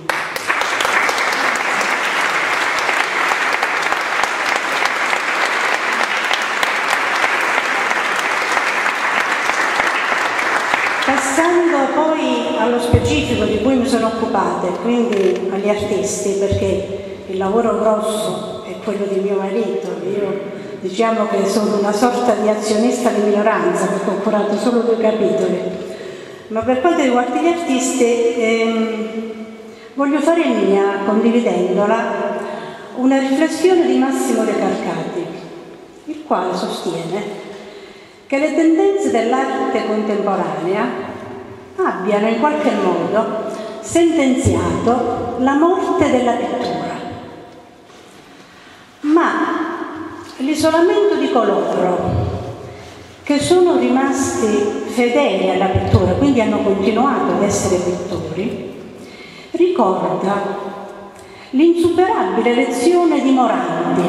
Passando poi allo specifico di cui mi sono occupata, quindi agli artisti, perché il lavoro grosso è quello di mio marito, io diciamo che sono una sorta di azionista di minoranza perché ho curato solo due capitoli, ma per quanto riguarda gli artisti ehm, voglio fare mia, condividendola, una riflessione di Massimo De Carcati, il quale sostiene che le tendenze dell'arte contemporanea abbiano in qualche modo sentenziato la morte della pittura, ma l'isolamento di coloro che sono rimasti fedeli alla pittura, quindi hanno continuato ad essere pittori, ricorda l'insuperabile lezione di Morandi,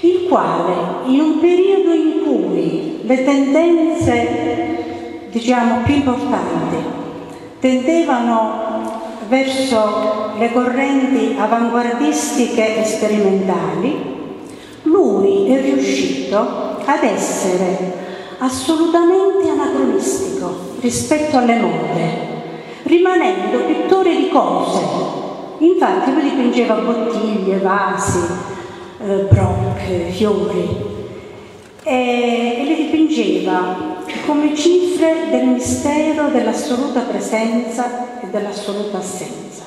il quale in un periodo in cui le tendenze, diciamo, più importanti tendevano verso le correnti avanguardistiche e sperimentali, lui è riuscito ad essere assolutamente anacronistico rispetto alle mode, rimanendo pittore di cose. Infatti lui dipingeva bottiglie, vasi, eh, brocche, fiori, e, e le dipingeva come cifre del mistero dell'assoluta presenza e dell'assoluta assenza.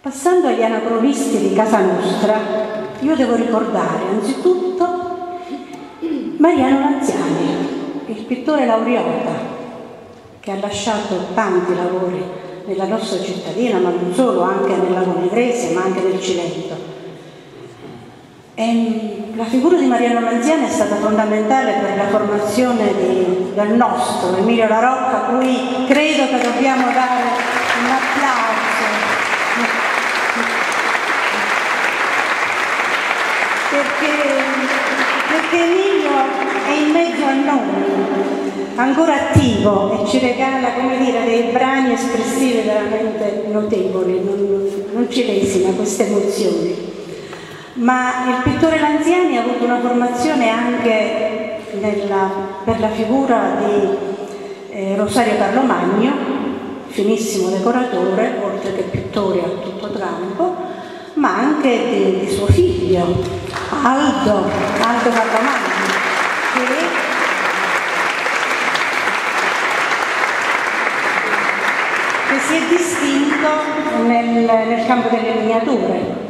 Passando agli anacronisti di casa nostra, io devo ricordare anzitutto Mariano Lanziani, il pittore laureata, che ha lasciato tanti lavori nella nostra cittadina, ma non solo, anche nel Lagonegrese, ma anche nel Cilento. E la figura di Mariano Lanziani è stata fondamentale per la formazione di, del nostro Emilio La Rocca, a cui credo che dobbiamo dare un applauso. Perché, perché Emilio è in mezzo a noi, ancora attivo, e ci regala, come dire, dei brani espressivi veramente notevoli, non, non ci lesina queste emozioni. Ma il pittore Lanziani ha avuto una formazione anche nella, per la figura di eh, Rosario Carlomagno, finissimo decoratore, oltre che pittore a tutto campo, ma anche di, di suo figlio, Aldo, Aldo Carlomagno, che, che si è distinto nel, nel campo delle miniature.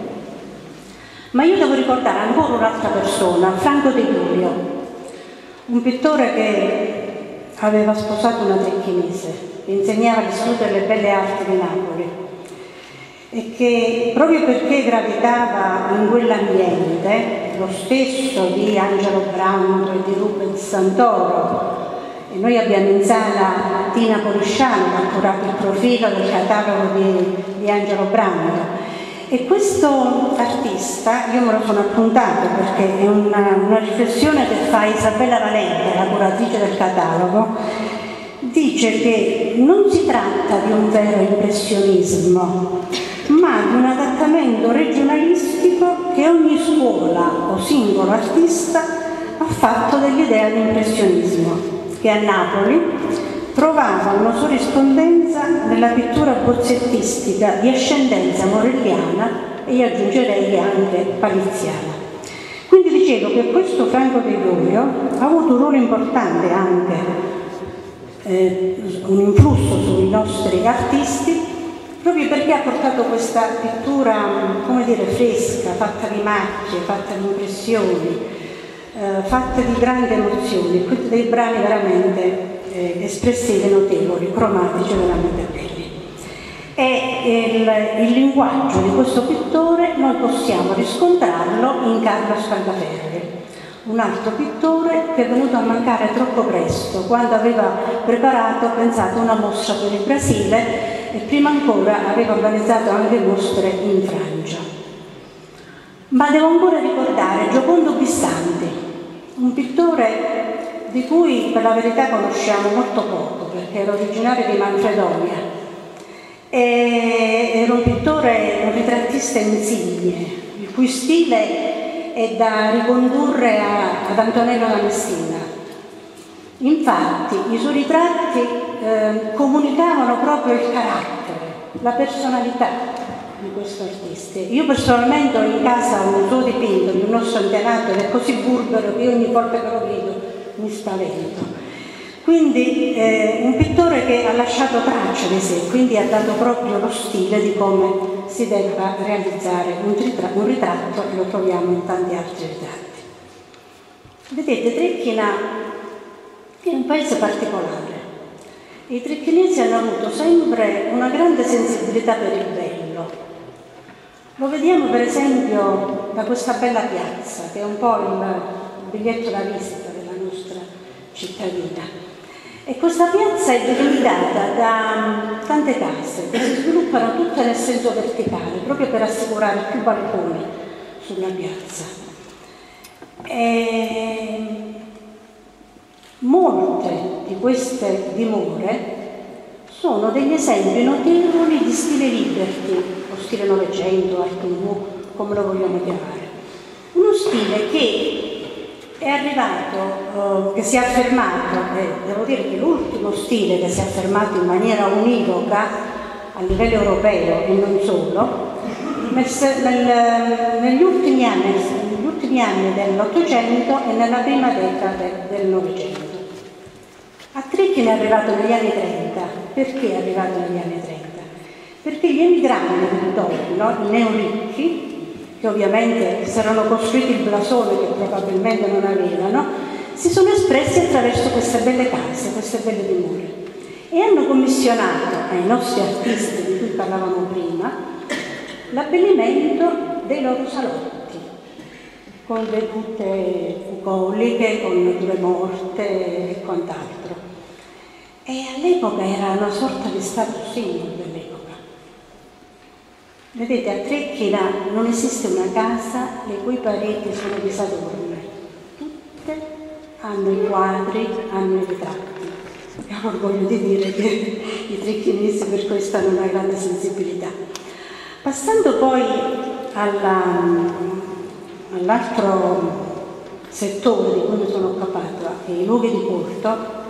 Ma io devo ricordare ancora un'altra persona, Franco De Giulio, un pittore che aveva sposato una trecchinese, insegnava all'Istituto delle Belle Arti di Napoli, e che proprio perché gravitava in quell'ambiente, lo stesso di Angelo Brando e di Rubens Santoro, e noi abbiamo in sala Tina Polisciano che ha curato il profilo del catalogo di, di Angelo Brando, e questo artista, io me lo sono appuntato perché è una, una riflessione che fa Isabella Valente, la curatrice del catalogo, dice che non si tratta di un vero impressionismo, ma di un adattamento regionalistico che ogni scuola o singolo artista ha fatto dell'idea di impressionismo, che a Napoli trovava una sua rispondenza nella pittura bozzettistica di ascendenza morelliana e io aggiungerei anche paliziana. Quindi dicevo che questo Franco De Giulio ha avuto un ruolo importante anche, eh, un influsso sui nostri artisti, proprio perché ha portato questa pittura, come dire, fresca, fatta di macchie, fatta di impressioni, eh, eh, fatta di grande emozione, dei brani veramente eh, espressivi, notevoli, cromatici, veramente belli. E il, il linguaggio di questo pittore noi possiamo riscontrarlo in Carlo Scandaferri, un altro pittore che è venuto a mancare troppo presto, quando aveva preparato, pensato, una mostra per il Brasile e prima ancora aveva organizzato anche mostre in Francia. Ma devo ancora ricordare Giocondo Pissanti, un pittore di cui per la verità conosciamo molto poco, perché era originario di Manfredonia, e era un pittore, un ritrattista insigne, il cui stile è da ricondurre a, ad Antonello da Messina. Infatti i suoi ritratti eh, comunicavano proprio il carattere, la personalità di questo artista. Io personalmente ho in casa un suo dipinto di uno antenato che è così burbero che ogni volta che lo vedo mi spavento. Quindi eh, un pittore che ha lasciato tracce di sé, quindi ha dato proprio lo stile di come si debba realizzare un, un ritratto, e lo troviamo in tanti altri ritratti. Vedete, Trecchina è un paese particolare. I trecchinesi hanno avuto sempre una grande sensibilità per il bello. Lo vediamo per esempio da questa bella piazza, che è un po' il biglietto da visita della nostra cittadina. E questa piazza è delimitata da tante case che si sviluppano tutte nel senso verticale, proprio per assicurare più balconi sulla piazza. E molte di queste dimore sono degli esempi notevoli di stile liberty, o stile Novecento, Art Nouveau, come lo vogliamo chiamare. Uno stile che è arrivato, eh, che si è affermato, eh, devo dire che l'ultimo stile che si è affermato in maniera univoca a livello europeo e non solo, nel, nel, negli ultimi anni, negli ultimi anni dell'Ottocento e nella prima decade del Novecento. A Trecchina è arrivato negli anni trenta. Perché è arrivato negli anni trenta? Perché gli emigranti d'intorno, i neoricchi, che ovviamente si erano costruiti il blasone che probabilmente non avevano, si sono espressi attraverso queste belle case, queste belle dimore, e hanno commissionato ai nostri artisti di cui parlavamo prima l'abbellimento dei loro salotti, con le butte bucoliche, con due morte e quant'altro. E all'epoca era una sorta di status symbol dell'epoca. Vedete, a Trecchina non esiste una casa le cui pareti sono disadorne, tutte hanno i quadri, hanno i ritratti. E ho orgoglio di dire che i trecchinesi per questo hanno una grande sensibilità. Passando poi all'altro all settore di cui mi sono occupata, che è i luoghi di culto,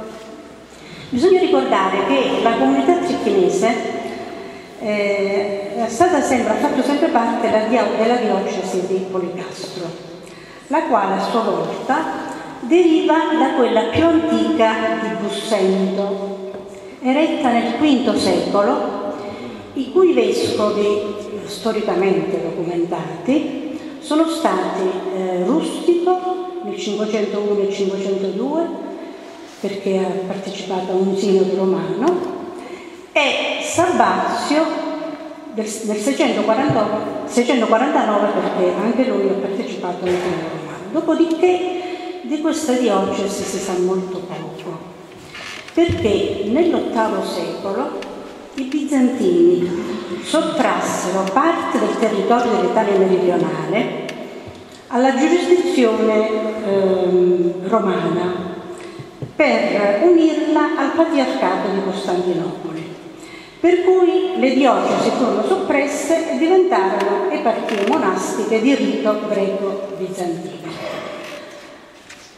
bisogna ricordare che la comunità trecchinese Eh, è stata sempre, ha fatto sempre parte della, della diocesi di Policastro, la quale a sua volta deriva da quella più antica di Bussento, eretta nel quinto secolo, i cui vescovi, storicamente documentati, sono stati eh, Rustico nel cinquecentouno e cinquecentodue, perché ha partecipato a un sinodo romano, e Sabazio del, del seicentoquarantanove, perché anche lui ha partecipato al Regno Romano. Dopodiché di questa diocesi si sa molto poco, perché nell'ottavo secolo i bizantini sottrassero parte del territorio dell'Italia meridionale alla giurisdizione eh, romana per unirla al patriarcato di Costantinopoli. Per cui le diocesi furono soppresse e diventarono eparchie monastiche di rito greco-bizantino.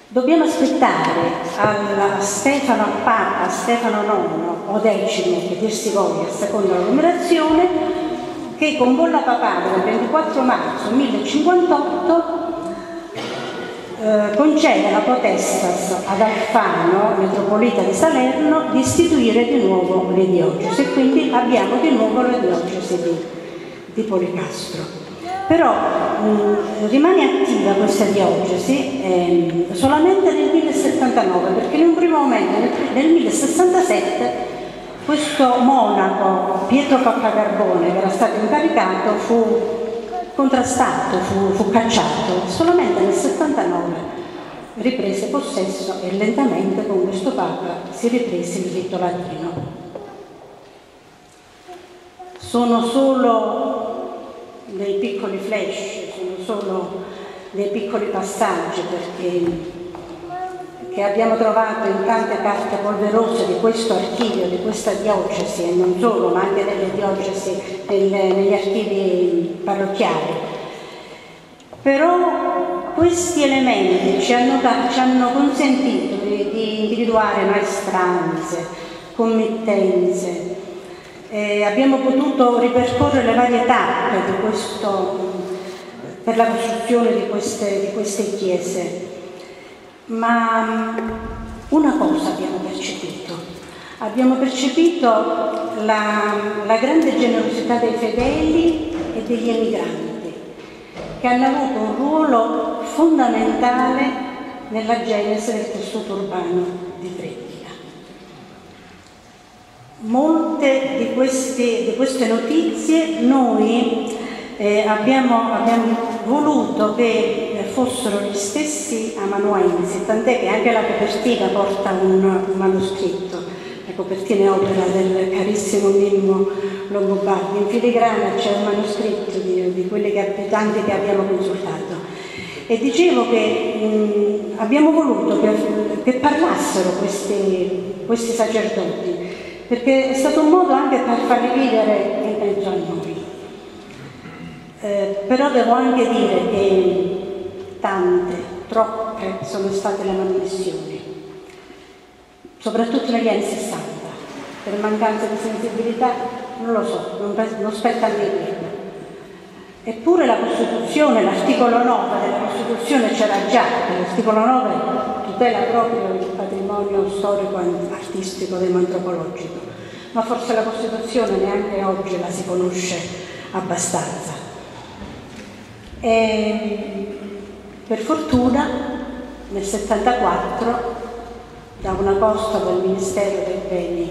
Dobbiamo aspettare a Stefano, a Papa Stefano nono o decimo, che dir si voglia, secondo la numerazione, che con bolla papale del ventiquattro marzo millecinquantotto eh, concede la potestas ad Alfano, metropolita di Salerno, di istituire di nuovo le diocesi, e quindi abbiamo di nuovo la diocesi di, di Policastro. Però mh, rimane attiva questa diocesi eh, solamente nel mille settantanove, perché in un primo momento, nel, nel mille sessantasette, questo monaco Pietro Cappacarbone, che era stato incaricato, fu contrastato, fu, fu cacciato. Solamente nel settantanove riprese possesso e lentamente con questo Papa si riprese il rito latino. Sono solo dei piccoli flash, sono solo dei piccoli passaggi perché che abbiamo trovato in tante carte polverose di questo archivio, di questa diocesi, e non solo, ma anche nelle diocesi, nelle, negli archivi parrocchiali. Però questi elementi ci hanno, ci hanno consentito di, di individuare maestranze, committenze. E abbiamo potuto ripercorrere le varie tappe di questo, per la costruzione di queste, di queste chiese. Ma una cosa abbiamo percepito, abbiamo percepito la, la grande generosità dei fedeli e degli emigranti, che hanno avuto un ruolo fondamentale nella genesi del tessuto urbano di Trecchina. Molte di queste, di queste notizie noi eh, abbiamo, abbiamo voluto che fossero gli stessi amanuensi, tant'è che anche la copertina porta un manoscritto, la copertina è opera del carissimo Mimmo Longobardi, in filigrana c'è un manoscritto di, di quelli che, tanti che abbiamo consultato. E dicevo che mh, abbiamo voluto che, che parlassero questi, questi sacerdoti, perché è stato un modo anche per farli vivere dentro a noi. Eh, però devo anche dire che tante, troppe sono state le manomissioni, soprattutto negli anni sessanta, per mancanza di sensibilità, non lo so, non, non spetta a me dirlo. Eppure la Costituzione, l'articolo nove della Costituzione c'era già, l'articolo nove tutela proprio il patrimonio storico, artistico, antropologico, ma forse la Costituzione neanche oggi la si conosce abbastanza. E per fortuna nel settantaquattro, da una posta del Ministero dei Beni,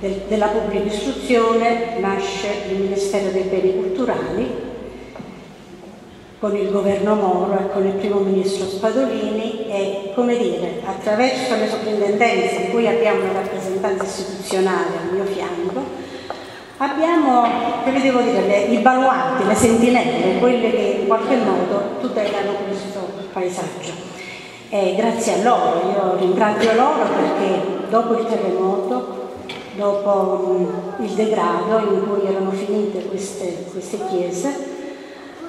del, della Pubblica Istruzione, nasce il Ministero dei Beni Culturali con il governo Moro e con il primo ministro Spadolini e, come dire, attraverso le soprintendenze, in cui abbiamo una rappresentanza istituzionale al mio fianco, abbiamo, come devo dire, le, i baluardi, le sentinelle, quelle che in qualche modo tutelano questo paesaggio. E grazie a loro, io ringrazio loro perché dopo il terremoto, dopo il degrado in cui erano finite queste, queste chiese,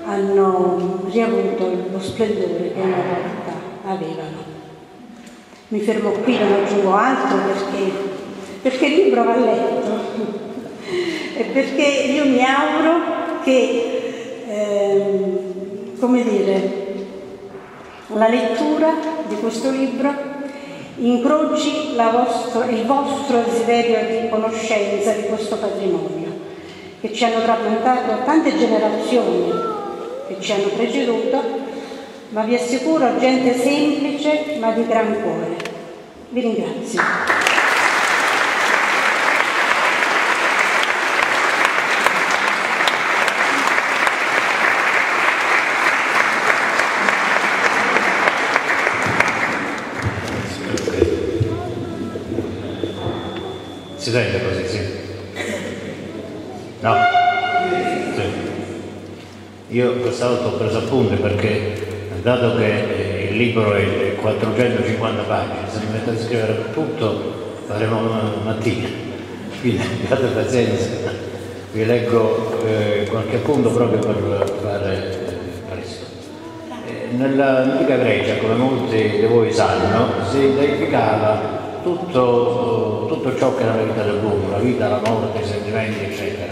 hanno riavuto lo splendore che una volta avevano. Mi fermo qui, non aggiungo altro perché, perché il libro va letto e perché io mi auguro che ehm, come dire, la lettura di questo libro incroci la vostro, il vostro desiderio di conoscenza di questo patrimonio che ci hanno raccontato tante generazioni che ci hanno preceduto, ma vi assicuro gente semplice ma di gran cuore. Vi ringrazio. Si sente così, sì? No? Sì. Io quest'altro ho preso appunti perché, dato che il libro è quattrocentocinquanta pagine, se mi metto a scrivere tutto faremo una mattina, quindi abbiate pazienza, vi leggo eh, qualche punto proprio per fare presto. Nell'antica Grecia, come molti di voi sanno, si verificava Tutto, tutto ciò che era la vita dell'uomo, la vita, la morte, i sentimenti, eccetera.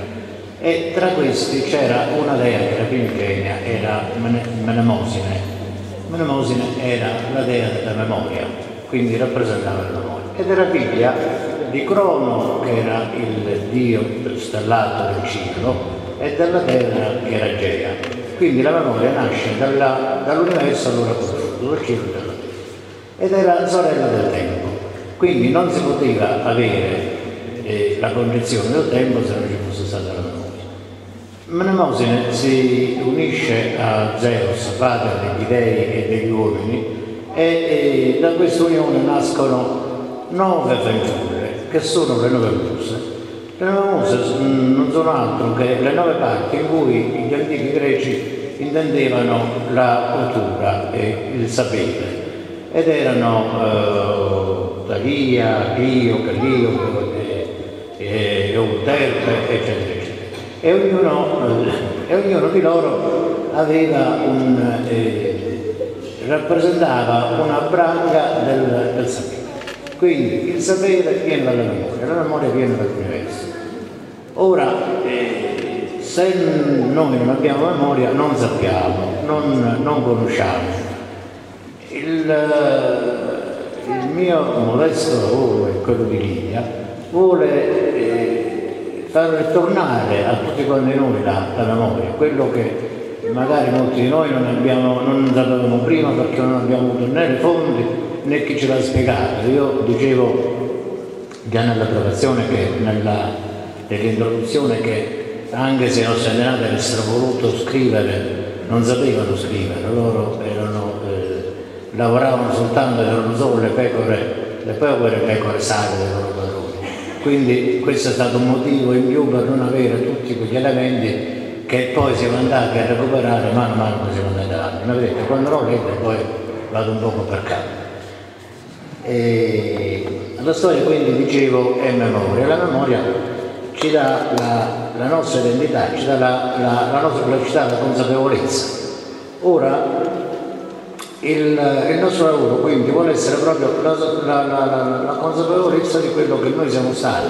E tra questi c'era una dea che era primigenia, era Mnemosine. Mnemosine era la dea della memoria, quindi rappresentava la memoria. Ed era figlia di Crono, che era il dio stellato del cielo, e della terra, che era Gea. Quindi la memoria nasce dall'universo allora conosciuto, dal circolo, ed era sorella del tempo. Quindi non si poteva avere eh, la concezione del tempo se non ci fosse stata la memoria. Mnemosine si unisce a Zeus, padre degli dei e degli uomini, e, e da questa unione nascono nove fanciulle, che sono le nove muse. Le nove muse non sono altro che le nove parti in cui gli antichi greci intendevano la cultura e il sapere, ed erano eh, Thalia, Io, Calliope, Euterpe, eccetera. E ognuno, eh, e ognuno di loro aveva un, eh, rappresentava una branca del, del sapere. Quindi il sapere viene dalla memoria, la memoria viene dall'universo. Ora, eh, se noi non abbiamo memoria, non sappiamo, non, non conosciamo. Il, il mio modesto lavoro, e quello di linea, vuole eh, far tornare a tutti quanti noi la, la memoria, quello che magari molti di noi non abbiamo, non sapevamo prima perché non abbiamo avuto né le fonti né chi ce l'ha spiegato. Io dicevo già nella preparazione, che nella, nell'introduzione, che anche se i nostri antenati avessero voluto scrivere, non sapevano scrivere, loro erano, eh, lavoravano soltanto, erano solo le pecore, le povere pecore sacre. Quindi questo è stato un motivo in più per non avere tutti quegli elementi che poi siamo andati a recuperare man mano che siamo andati avanti. Mi avete detto, quando l'ho letto poi vado un poco per capo. La storia, quindi, dicevo, è memoria. La memoria ci dà la, la nostra identità, ci dà la, la, la nostra capacità, la consapevolezza. Ora, Il, il nostro lavoro quindi vuole essere proprio la, la, la, la consapevolezza di quello che noi siamo stati,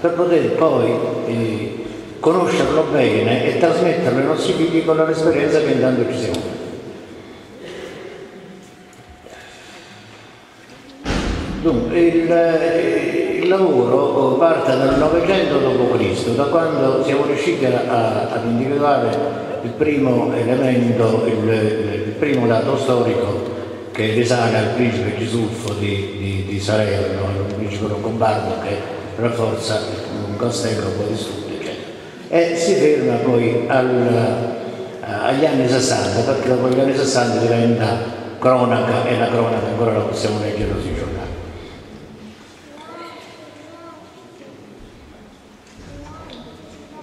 per poter poi eh, conoscerlo bene e trasmetterlo ai nostri figli con l'esperienza che intanto ci siamo. Dunque, il, il lavoro parte dal Novecento dopo Cristo, da quando siamo riusciti a, a, ad individuare il primo elemento, il, il primo dato storico che risale al principe Gisuffo di, di, di Salerno, il principe longobardo che rafforza un castello poi di sud, eccetera. E si ferma poi al, agli anni sessanta, perché dopo gli anni sessanta diventa cronaca, e la cronaca ancora la possiamo leggere sui giornali.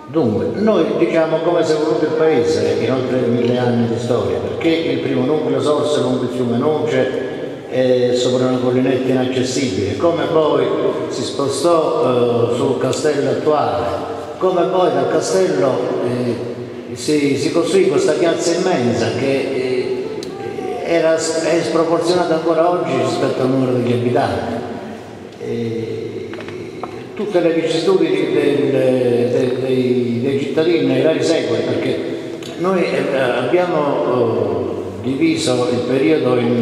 Dunque, noi diciamo come si è evoluto il paese in oltre mille anni di storia, perché il primo nucleo sorse lungo il fiume Noce eh, sopra una collinetta inaccessibile, come poi si spostò eh, sul castello attuale, come poi dal castello eh, si, si costruì questa piazza immensa che eh, era, è sproporzionata ancora oggi rispetto al numero degli abitanti. Eh, tutte le vicissitudini dei, dei, dei, dei cittadini nei vari secoli, perché noi abbiamo diviso il periodo in,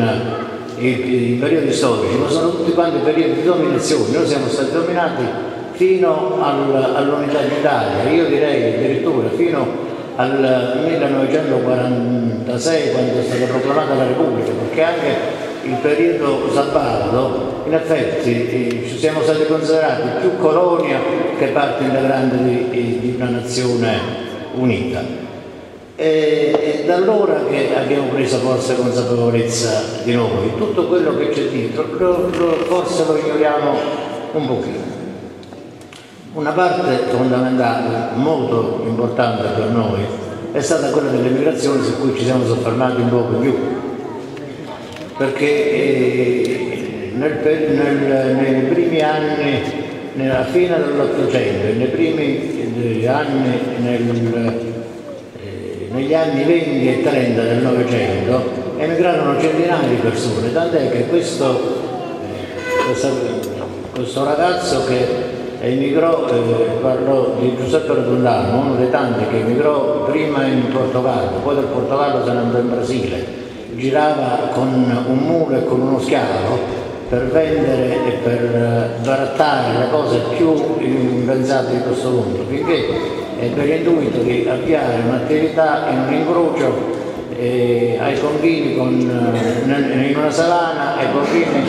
in, in periodi storici, ma sono tutti quanti periodi di dominazione. Noi siamo stati dominati fino al, all'Unità d'Italia, io direi addirittura fino al millenovecentoquarantasei, quando è stata proclamata la Repubblica, perché anche il periodo sabaudo, in effetti, ci siamo stati considerati più colonia che parte integrante di, di una nazione unita. E, e da allora che abbiamo preso forse consapevolezza di noi, tutto quello che c'è dietro, lo, lo, forse lo ignoriamo un pochino. Una parte fondamentale, molto importante per noi, è stata quella dell'emigrazione, su cui ci siamo soffermati un poco più. Perché eh, nel, nel, nei primi anni, nella fine dell'Ottocento, nei primi anni, nel, eh, negli anni venti e trenta del Novecento, emigrarono centinaia di persone, tant'è che questo, eh, questo, questo ragazzo che emigrò, eh, parlò di Giuseppe Rotullano, uno dei tanti che emigrò prima in Portogallo, poi dal Portogallo se ne andò in Brasile. Girava con un mulo e con uno schiavo per vendere e per trattare le cose più impensabili di questo mondo, finché è per l'intuito di avviare un'attività in un incrocio eh, ai confini con, in una salana, ai confini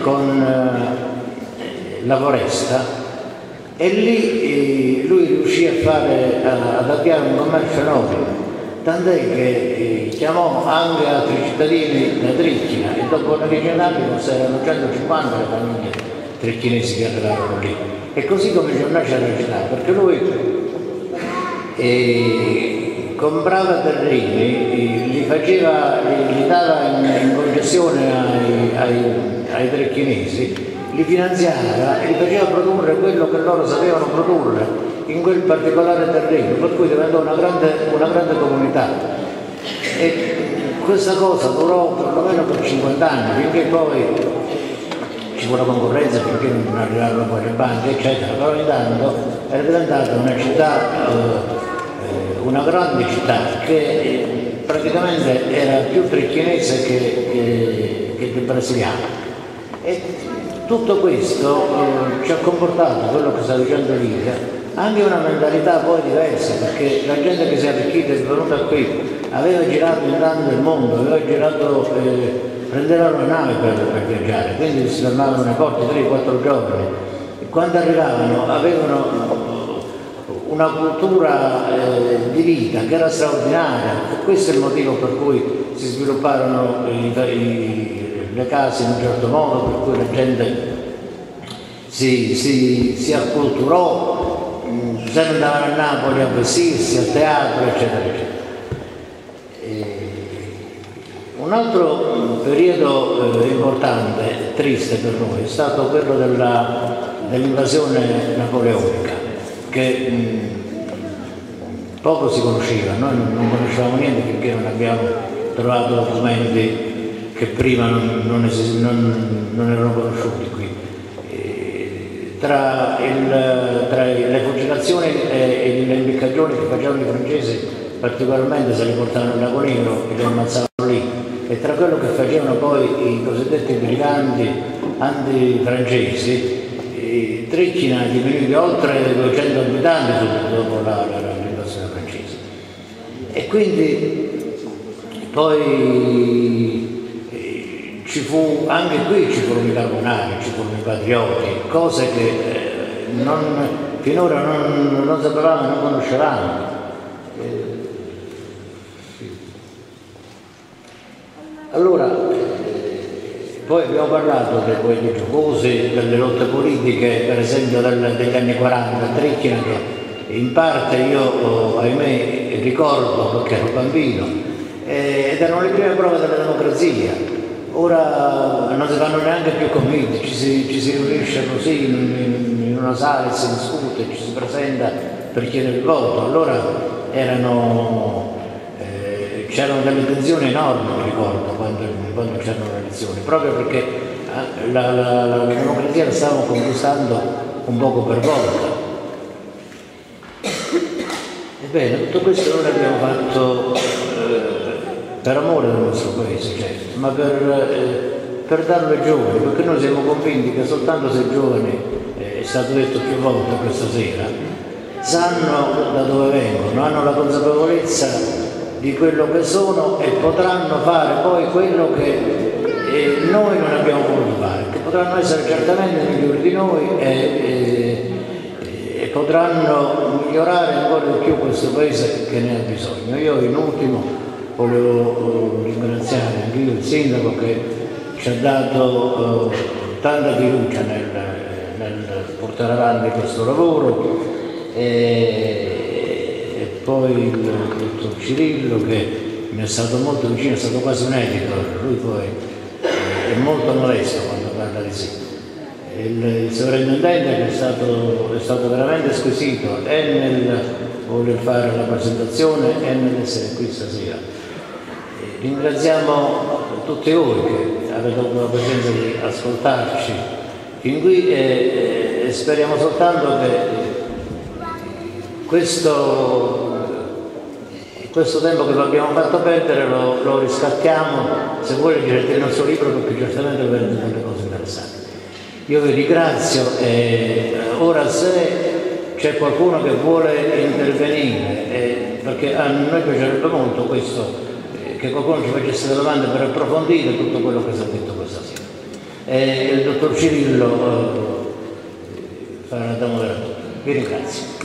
con eh, la foresta. E lì eh, lui riuscì a fare, a, ad avviare un commercio enorme, tant'è che eh, chiamò anche altri cittadini da Trecchina e dopo la Regione di Napoli c'erano centocinquanta le famiglie trecchinesi che erano lì. E così cominciò a nascere la città, perché lui eh, comprava terreni, eh, li, faceva, li, li dava in, in concessione ai, ai, ai trecchinesi, li finanziava e li faceva produrre quello che loro sapevano produrre in quel particolare terreno, per cui diventò una grande, una grande comunità. E questa cosa durò perlomeno per cinquanta anni, finché poi ci fu la concorrenza, finché non arrivarono poi le banche, eccetera. Però intanto era diventata una città, una grande città, che praticamente era più trecchinese che, che, che più brasiliana. E tutto questo eh, ci ha comportato, quello che sta dicendo Lidia, anche una mentalità poi diversa, perché la gente che si è arricchita e è venuta qui aveva girato intanto il mondo, aveva girato, eh, prendeva una nave per, per viaggiare, quindi si fermavano nei porti tre quattro giorni. E quando arrivavano avevano una cultura eh, di vita che era straordinaria, e questo è il motivo per cui si svilupparono i, i le case in un certo modo, per cui la gente si, si, si acculturò, se andavano a Napoli a vestirsi, al teatro, eccetera, eccetera. E un altro periodo importante, triste per noi, è stato quello dell'invasione dell napoleonica, che mh, poco si conosceva. Noi non, non conoscevamo niente perché non abbiamo trovato documenti che prima non, non, non, non erano conosciuti qui. E tra, il, tra le fucilazioni e, e le impiccagioni che facevano i francesi, particolarmente se li portavano al Lagonegro e li ammazzavano lì, e tra quello che facevano poi i cosiddetti briganti antifrancesi, Trecchina diminuì di oltre duecento abitanti dopo l'invasione francese. E quindi poi ci fu, anche qui ci furono i lagunari, ci furono i patrioti, cose che non, finora non, non sapevamo, non conoscevamo. Allora, poi abbiamo parlato di quelli giocosi, delle lotte politiche, per esempio del, degli anni quaranta, Trecchina, che in parte io, ahimè, ricordo perché ero bambino, ed erano le prime prove della democrazia. Ora non si fanno neanche più convinti, ci si, ci si riunisce così in, in una sala e si discute, ci si presenta per chiedere il voto. Allora c'erano eh, delle tensioni enormi, ricordo, quando, quando c'erano le elezioni, proprio perché la, la, la democrazia la stavamo conquistando un poco per volta. Ebbene, tutto questo noi l'abbiamo fatto eh, per amore del nostro paese, certo, ma per, eh, per darlo ai giovani, perché noi siamo convinti che soltanto se i giovani, eh, è stato detto più volte questa sera, sanno da dove vengono, hanno la consapevolezza di quello che sono e potranno fare poi quello che eh, noi non abbiamo voluto fare, che potranno essere certamente migliori di noi e, e, e potranno migliorare ancora di più questo paese che ne ha bisogno. Io in ultimo volevo ringraziare anche io il sindaco che ci ha dato eh, tanta fiducia nel, nel portare avanti questo lavoro, e, e poi il dottor Cirillo che mi è stato molto vicino, è stato quasi un editor, lui poi eh, è molto modesto quando parla di sé. Il, il sovrintendente che è stato, è stato veramente squisito e nel voler fare la presentazione e nell'essere qui stasera. Ringraziamo tutti voi che avete avuto la presenza di ascoltarci fin qui e, e speriamo soltanto che questo, questo tempo che lo abbiamo fatto perdere lo, lo riscattiamo, se vuoi leggere il nostro libro, perché certamente perdete delle cose interessanti. Io vi ringrazio e ora se c'è qualcuno che vuole intervenire, eh, perché a noi piacerebbe molto questo, eh, che qualcuno ci facesse delle domande per approfondire tutto quello che si è detto questa sera. Eh, il dottor Cirillo eh, farà da moderatore. Vi ringrazio.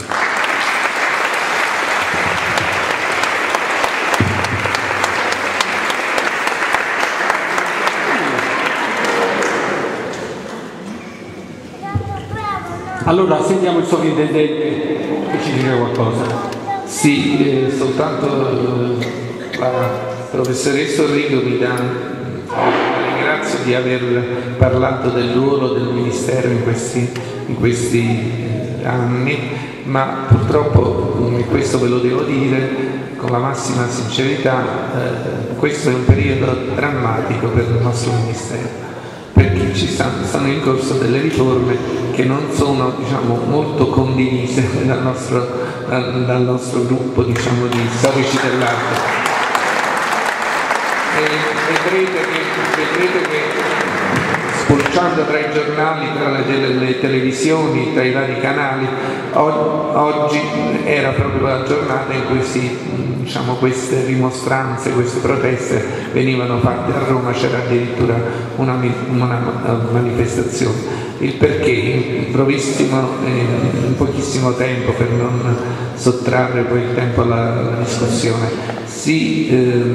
Allora, sentiamo il sovrintendente che ci dice qualcosa. Sì, eh, soltanto eh, la professoressa Enrico mi dà, ringrazio di aver parlato del ruolo del Ministero in questi, in questi anni, ma purtroppo, e questo ve lo devo dire con la massima sincerità, eh, questo è un periodo drammatico per il nostro Ministero, perché ci stanno, stanno in corso delle riforme che non sono, diciamo, molto condivise dal nostro, dal, dal nostro gruppo, diciamo, di storici dell'arte. Vedrete che, vedrete che spulciando tra i giornali, tra le, le, le televisioni, tra i vari canali, oggi era proprio la giornata in cui si, diciamo, queste rimostranze, queste proteste venivano fatte a Roma, c'era addirittura una, una manifestazione. Il perché? In pochissimo, in pochissimo tempo, per non sottrarre poi il tempo alla, alla discussione, si eh,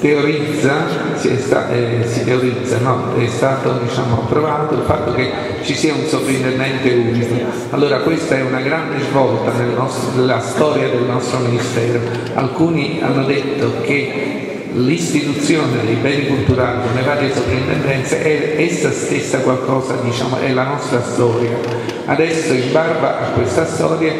teorizza, si è, sta, eh, si teorizza no, è stato, diciamo, approvato il fatto che ci sia un sovrintendente unico. Allora questa è una grande svolta nel nostro, nella storia del nostro Ministero. Alcuni hanno detto che l'istituzione dei beni culturali con le varie sovrintendenze è essa stessa qualcosa, diciamo, è la nostra storia. Adesso in barba a questa storia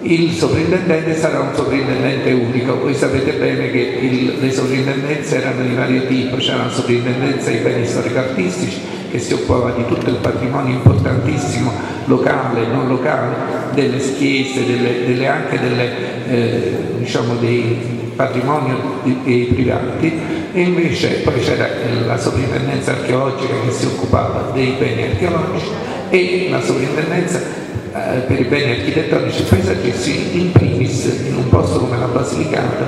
il sovrintendente sarà un sovrintendente unico. Voi sapete bene che il, le sovrintendenze erano di vario tipo, c'era la sovrintendenza dei beni storico-artistici che si occupava di tutto il patrimonio importantissimo, locale, non locale, delle chiese, delle, delle, anche delle, eh, diciamo, dei patrimonio dei privati, e invece poi c'era la sovrintendenza archeologica che si occupava dei beni archeologici e la sovrintendenza eh, per i beni architettonici e paesaggistici, in primis in un posto come la Basilicata,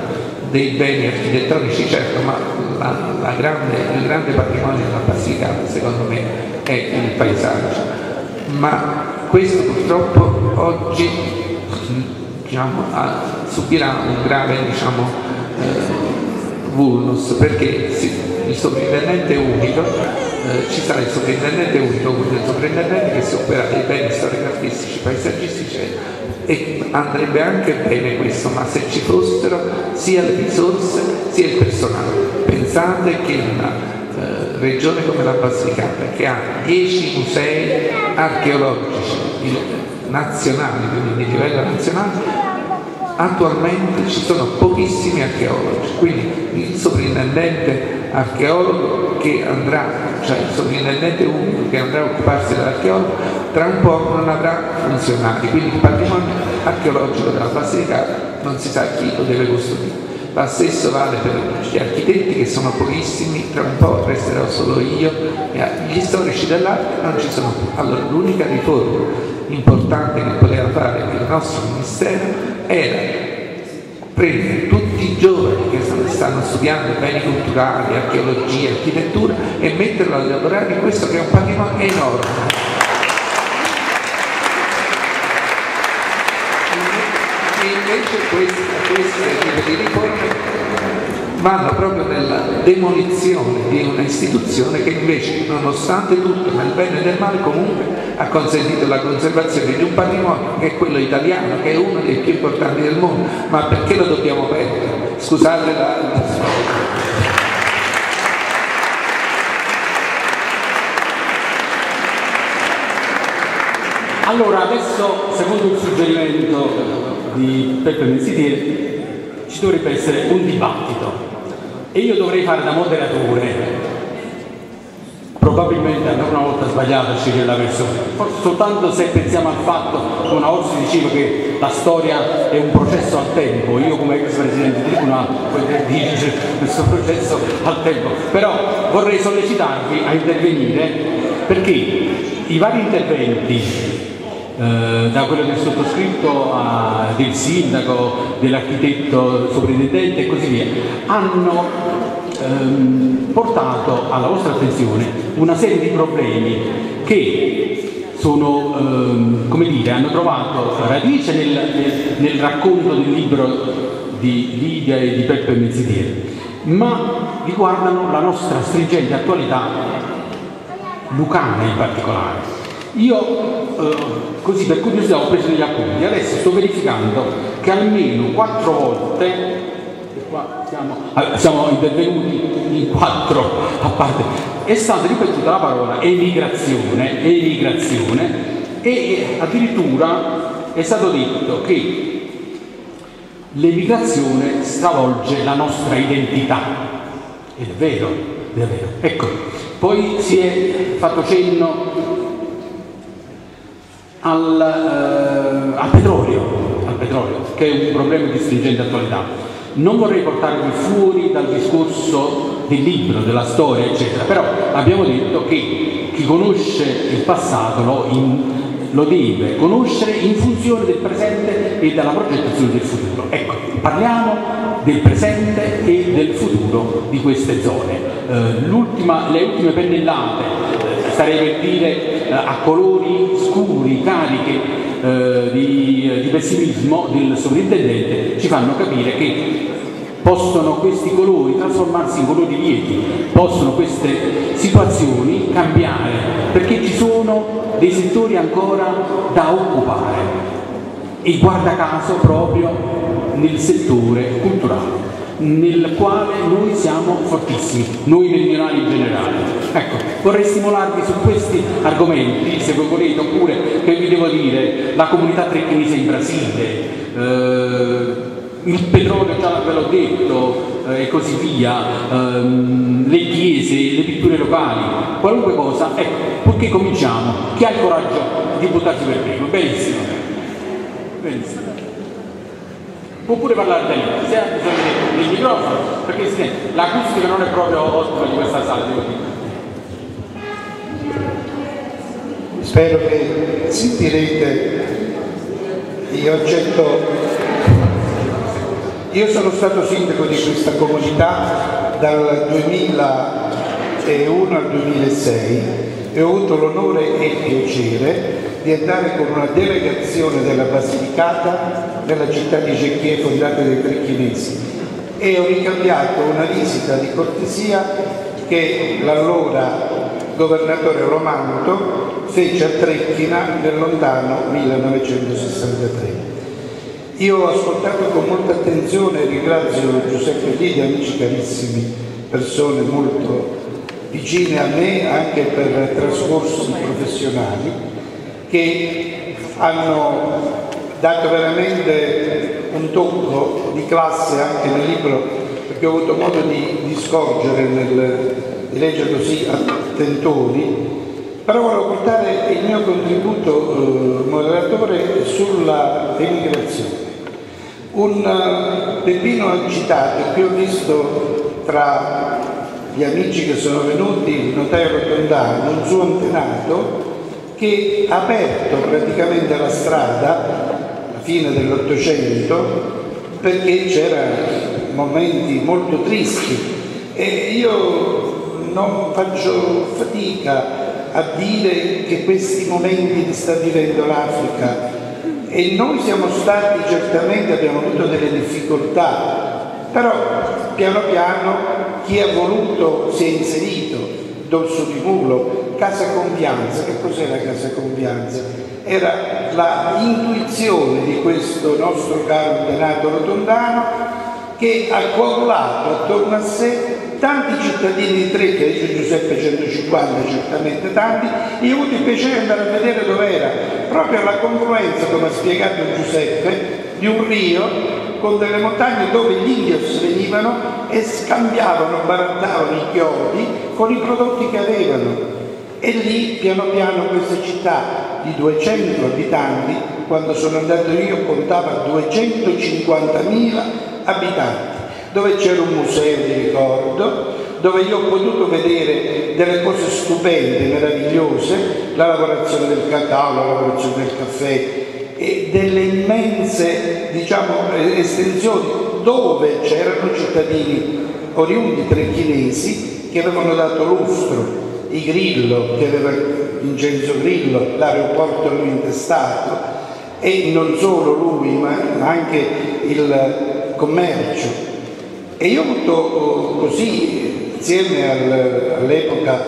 dei beni architettonici certo, ma la, la grande, il grande patrimonio della Basilicata secondo me è il paesaggio. Ma questo purtroppo oggi diciamo, subirà un grave, diciamo, eh, vulnus, perché sì, il sovrintendente unico, eh, ci sarà il sovrintendente unico, quindi il sovrintendente che si occuperà dei beni storico-artistici, paesaggistici, e andrebbe anche bene questo, ma se ci fossero sia le risorse sia il personale. Pensate che una eh, regione come la Basilicata, che ha dieci musei archeologici il, nazionali, quindi di livello nazionale, attualmente ci sono pochissimi archeologi, quindi il sovrintendente archeologo che andrà, cioè il sovrintendente unico che andrà a occuparsi dell'archeologo, tra un po' non avrà funzionari, quindi il patrimonio archeologico della Basilicata non si sa chi lo deve costruire. Lo stesso vale per gli architetti, che sono pochissimi, tra un po' resterò solo io, gli storici dell'arte non ci sono più. Allora l'unica riforma importante che poteva fare il nostro Ministero era prendere tutti i giovani che stanno studiando beni culturali, archeologia, architettura e metterlo a lavorare in questo che è un patrimonio enorme. E invece queste, queste riforme vanno proprio nella demolizione di un'istituzione che invece, nonostante tutto, nel bene e nel male, comunque ha consentito la conservazione di un patrimonio che è quello italiano, che è uno dei più importanti del mondo. Ma perché lo dobbiamo perdere? Scusate la... Allora, adesso, secondo il suggerimento di Peppe Mensitieri, ci dovrebbe essere un dibattito e io dovrei fare da moderatore. Probabilmente ancora una volta sbagliata ci della versione, forse soltanto se pensiamo al fatto, come una volta si diceva, che la storia è un processo al tempo. Io come ex presidente di tribunale dirige questo processo al tempo, però vorrei sollecitarvi a intervenire perché i vari interventi, eh, da quello del sottoscritto a, del sindaco, dell'architetto soprintendente e così via, hanno ehm, portato alla vostra attenzione una serie di problemi che sono, ehm, come dire, hanno trovato radice nel, nel, nel racconto del libro di Lidia e di Peppe Mezzidieri, ma riguardano la nostra stringente attualità lucana in particolare. Io eh, così per curiosità ho preso degli appunti, adesso sto verificando che almeno quattro volte, e qua siamo, eh, siamo intervenuti in quattro a parte, è stata ripetuta la parola emigrazione, emigrazione, e addirittura è stato detto che l'emigrazione stravolge la nostra identità. È vero, è vero. Ecco, poi si è fatto cenno al, eh, al petrolio, al petrolio, che è un problema di stringente attualità. Non vorrei portarvi fuori dal discorso del libro, della storia, eccetera, però abbiamo detto che chi conosce il passato lo, in, lo deve conoscere in funzione del presente e della progettazione del futuro. Ecco, parliamo del presente e del futuro di queste zone. Eh, l'ultima, le ultime pennellate, eh, starei per dire eh, a colori scuri, cariche eh, di, eh, di pessimismo del sovrintendente, ci fanno capire che possono questi colori trasformarsi in colori lieti, possono queste situazioni cambiare, perché ci sono dei settori ancora da occupare, e guarda caso proprio nel settore culturale, nel quale noi siamo fortissimi, noi meridionali in generale. Ecco, vorrei stimolarvi su questi argomenti, se voi volete, oppure che vi devo dire, la comunità trecchinese in Brasile, eh, il petrolio già ve l'ho detto, eh, e così via, ehm, le chiese, le pitture locali, qualunque cosa, ecco, purché cominciamo, chi ha il coraggio di buttarsi per primo, benissimo, benissimo. Può pure parlare da lì, se ha bisogno del microfono, perché sì, l'acustica non è proprio ottima di questa sala, devo dire. Spero che sentirete di oggetto. Io sono stato sindaco di questa comunità dal duemilauno al duemilasei e ho avuto l'onore e il piacere di andare con una delegazione della Basilicata nella città di Jequié fondata dai trecchinesi, e ho ricambiato una visita di cortesia che l'allora governatore Romano fece a Trecchina nel lontano millenovecentosessantatré. Io ho ascoltato con molta attenzione e ringrazio Giuseppe Lidi, amici carissimi, persone molto vicine a me anche per trascorsi professionali, che hanno dato veramente un tocco di classe anche nel libro, perché ho avuto modo di, di scorgere, nel, di leggere così a tentoni. Però volevo portare il mio contributo eh, moderatore sulla emigrazione. Un uh, Peppino agitato che ho visto tra gli amici che sono venuti, il notaio Rotondano, un suo antenato che ha aperto praticamente la strada alla fine dell'Ottocento, perché c'erano momenti molto tristi, e io non faccio fatica a dire che questi momenti li sta vivendo l'Africa, e noi siamo stati certamente, abbiamo avuto delle difficoltà, però piano piano chi ha voluto si è inserito, dorso di mulo, Casa Convianza. Che cos'era Casa Convianza? Era la intuizione di questo nostro caro antenato Rotondano, che ha coagulato attorno a sé tanti cittadini di Trecchina, dice Giuseppe centocinquanta, certamente tanti, e ho avuto il piacere di andare a vedere dov'era, proprio alla confluenza, come ha spiegato Giuseppe, di un rio con delle montagne dove gli indios venivano e scambiavano, barattavano i chiodi con i prodotti che avevano, e lì piano piano questa città di duecento abitanti, quando sono andato io contava duecentocinquantamila abitanti, dove c'era un museo di ricordo, dove io ho potuto vedere delle cose stupende, meravigliose, la lavorazione del cacao, la lavorazione del caffè e delle immense, diciamo, estensioni dove c'erano cittadini oriundi trecchinesi che avevano dato lustro, i Grillo, che aveva Vincenzo Grillo, l'aeroporto lui intestato, e non solo lui ma anche il commercio. E io ho avuto così, insieme al, all'epoca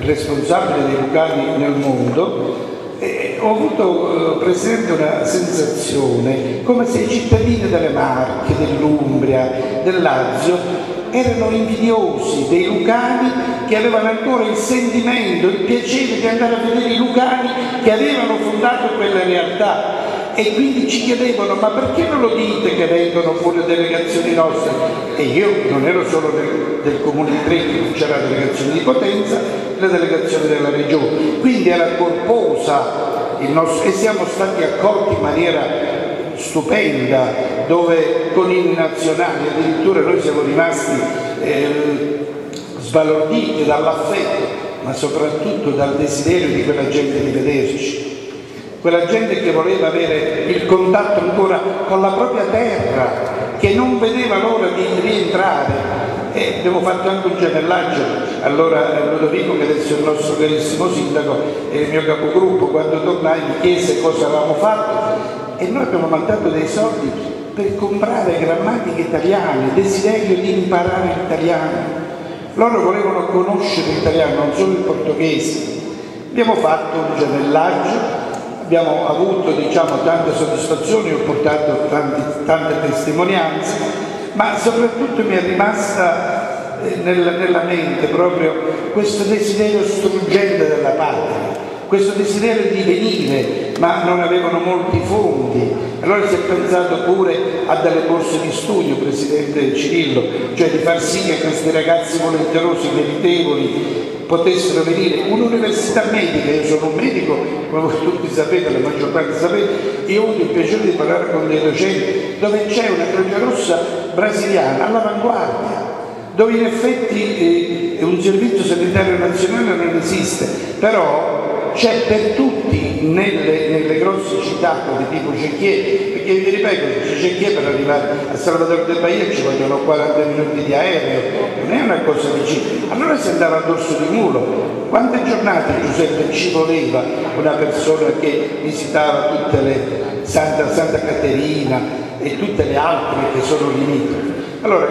responsabile dei locali nel mondo, eh, ho avuto eh, presente una sensazione come se i cittadini delle Marche, dell'Umbria, del Lazio erano invidiosi dei lucani che avevano ancora il sentimento, il piacere di andare a vedere i lucani che avevano fondato quella realtà, e quindi ci chiedevano: ma perché non lo dite che vengono fuori delegazioni nostre? E io non ero solo del, del comune di Trento, c'era la delegazione di Potenza, la delegazione della regione, quindi era corposa il nostro, e siamo stati accolti in maniera stupenda, dove con i nazionali addirittura noi siamo rimasti eh, sbalorditi dall'affetto, ma soprattutto dal desiderio di quella gente di vederci, quella gente che voleva avere il contatto ancora con la propria terra, che non vedeva l'ora di rientrare. E abbiamo fatto anche un gemellaggio, allora Ludovico, che adesso è il nostro carissimo sindaco e il mio capogruppo, quando tornai mi chiese cosa avevamo fatto, e noi abbiamo mandato dei soldi per comprare grammatiche italiane, desiderio di imparare l'italiano. Loro volevano conoscere l'italiano, non solo il portoghese. Abbiamo fatto un gemellaggio, abbiamo avuto, diciamo, tante soddisfazioni, ho portato tanti, tante testimonianze, ma soprattutto mi è rimasta nella, nella mente proprio questo desiderio struggente della patria, questo desiderio di venire, ma non avevano molti fondi. Allora si è pensato pure a delle borse di studio, Presidente Cirillo, cioè di far sì che questi ragazzi volenterosi, meritevoli, potessero venire. Un'università medica, io sono un medico, come voi tutti sapete, la maggior parte sapete, io ho avuto il piacere di parlare con dei docenti, dove c'è una Croce Rossa brasiliana all'avanguardia, dove in effetti eh, un servizio sanitario nazionale non esiste, però c'è per tutti nelle, nelle grosse città come tipo Jequié, perché vi ripeto, Jequié per arrivare a Salvador del Bahia ci vogliono quaranta minuti di aereo, non è una cosa vicina. Allora si andava a dorso di muro. Quante giornate, Giuseppe, ci voleva una persona che visitava tutte le Santa, Santa Caterina e tutte le altre che sono limitrofe? Allora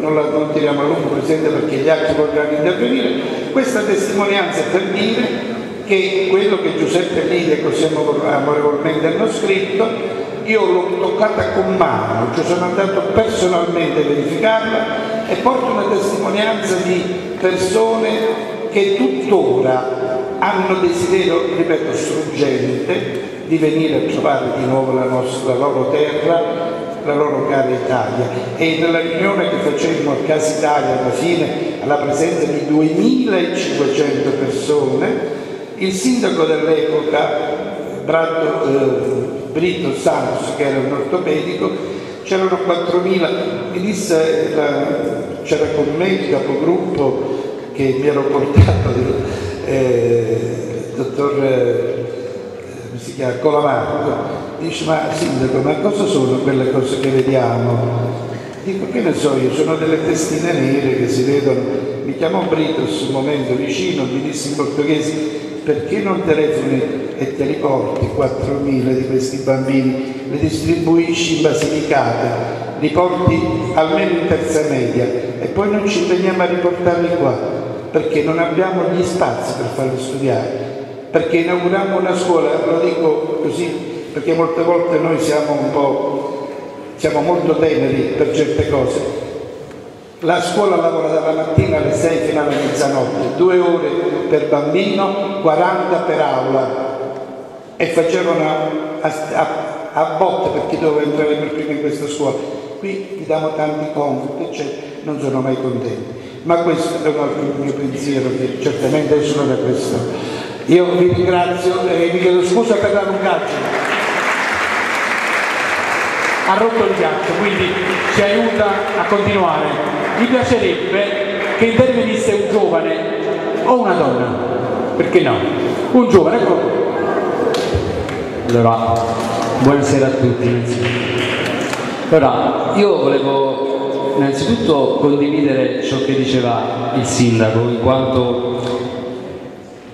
non la non tiriamo a lungo, Presidente, perché gli altri vorranno intervenire. Questa testimonianza è per dire che quello che Giuseppe Lide così amorevolmente hanno scritto, io l'ho toccata con mano, ci sono andato personalmente a verificarla, e porto una testimonianza di persone che tuttora hanno desiderio, ripeto, struggente di venire a trovare di nuovo la, nostra, la loro terra, la loro cara Italia. E nella riunione che facemmo a Casa Italia alla fine, alla presenza di duemilacinquecento persone, il sindaco dell'epoca, eh, Brito Santos, che era un ortopedico, c'erano quattromila, mi disse, la, c'era con me il capogruppo che mi ero portato, eh, il dottor eh, si chiama, Colamarco, dice: ma sindaco, ma cosa sono quelle cose che vediamo? Dico: che ne so io, sono delle testine nere che si vedono. Mi chiamò Brito un momento vicino, mi disse in portoghese: perché non telefoni e te li porti quattromila di questi bambini, li distribuisci in Basilicata, li porti almeno in terza media, e poi non ci impegniamo a riportarli qua perché non abbiamo gli spazi per farli studiare, perché inauguriamo una scuola. Lo dico così perché molte volte noi siamo un po' siamo molto teneri per certe cose. La scuola lavora dalla mattina alle sei fino alla mezzanotte, due ore per bambino, quaranta per aula, e facevano a, a, a botte perché doveva entrare per prima in questa scuola. Qui ti danno tanti compiti, cioè, non sono mai contenti. Ma questo è un altro mio pensiero, che certamente adesso non è questo. Io vi ringrazio e vi chiedo scusa per la lungaggine. Ha rotto il ghiaccio, quindi ci aiuta a continuare. Mi piacerebbe che intervenisse un giovane o una donna, perché no? Un giovane, ecco. Allora, buonasera a tutti. Allora, io volevo innanzitutto condividere ciò che diceva il sindaco, in quanto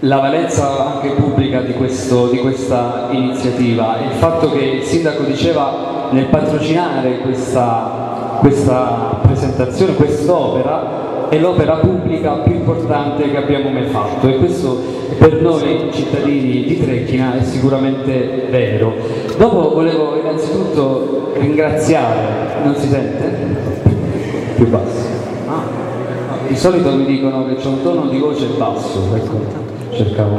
la valenza anche pubblica di, questo, di questa iniziativa, il fatto che il sindaco diceva nel patrocinare questa, questa presentazione, quest'opera è l'opera pubblica più importante che abbiamo mai fatto, e questo per noi cittadini di Trecchina è sicuramente vero. Dopo volevo innanzitutto ringraziare, non si sente? Più basso. Ah, di solito mi dicono che c'è un tono di voce basso, ecco. Cercavo.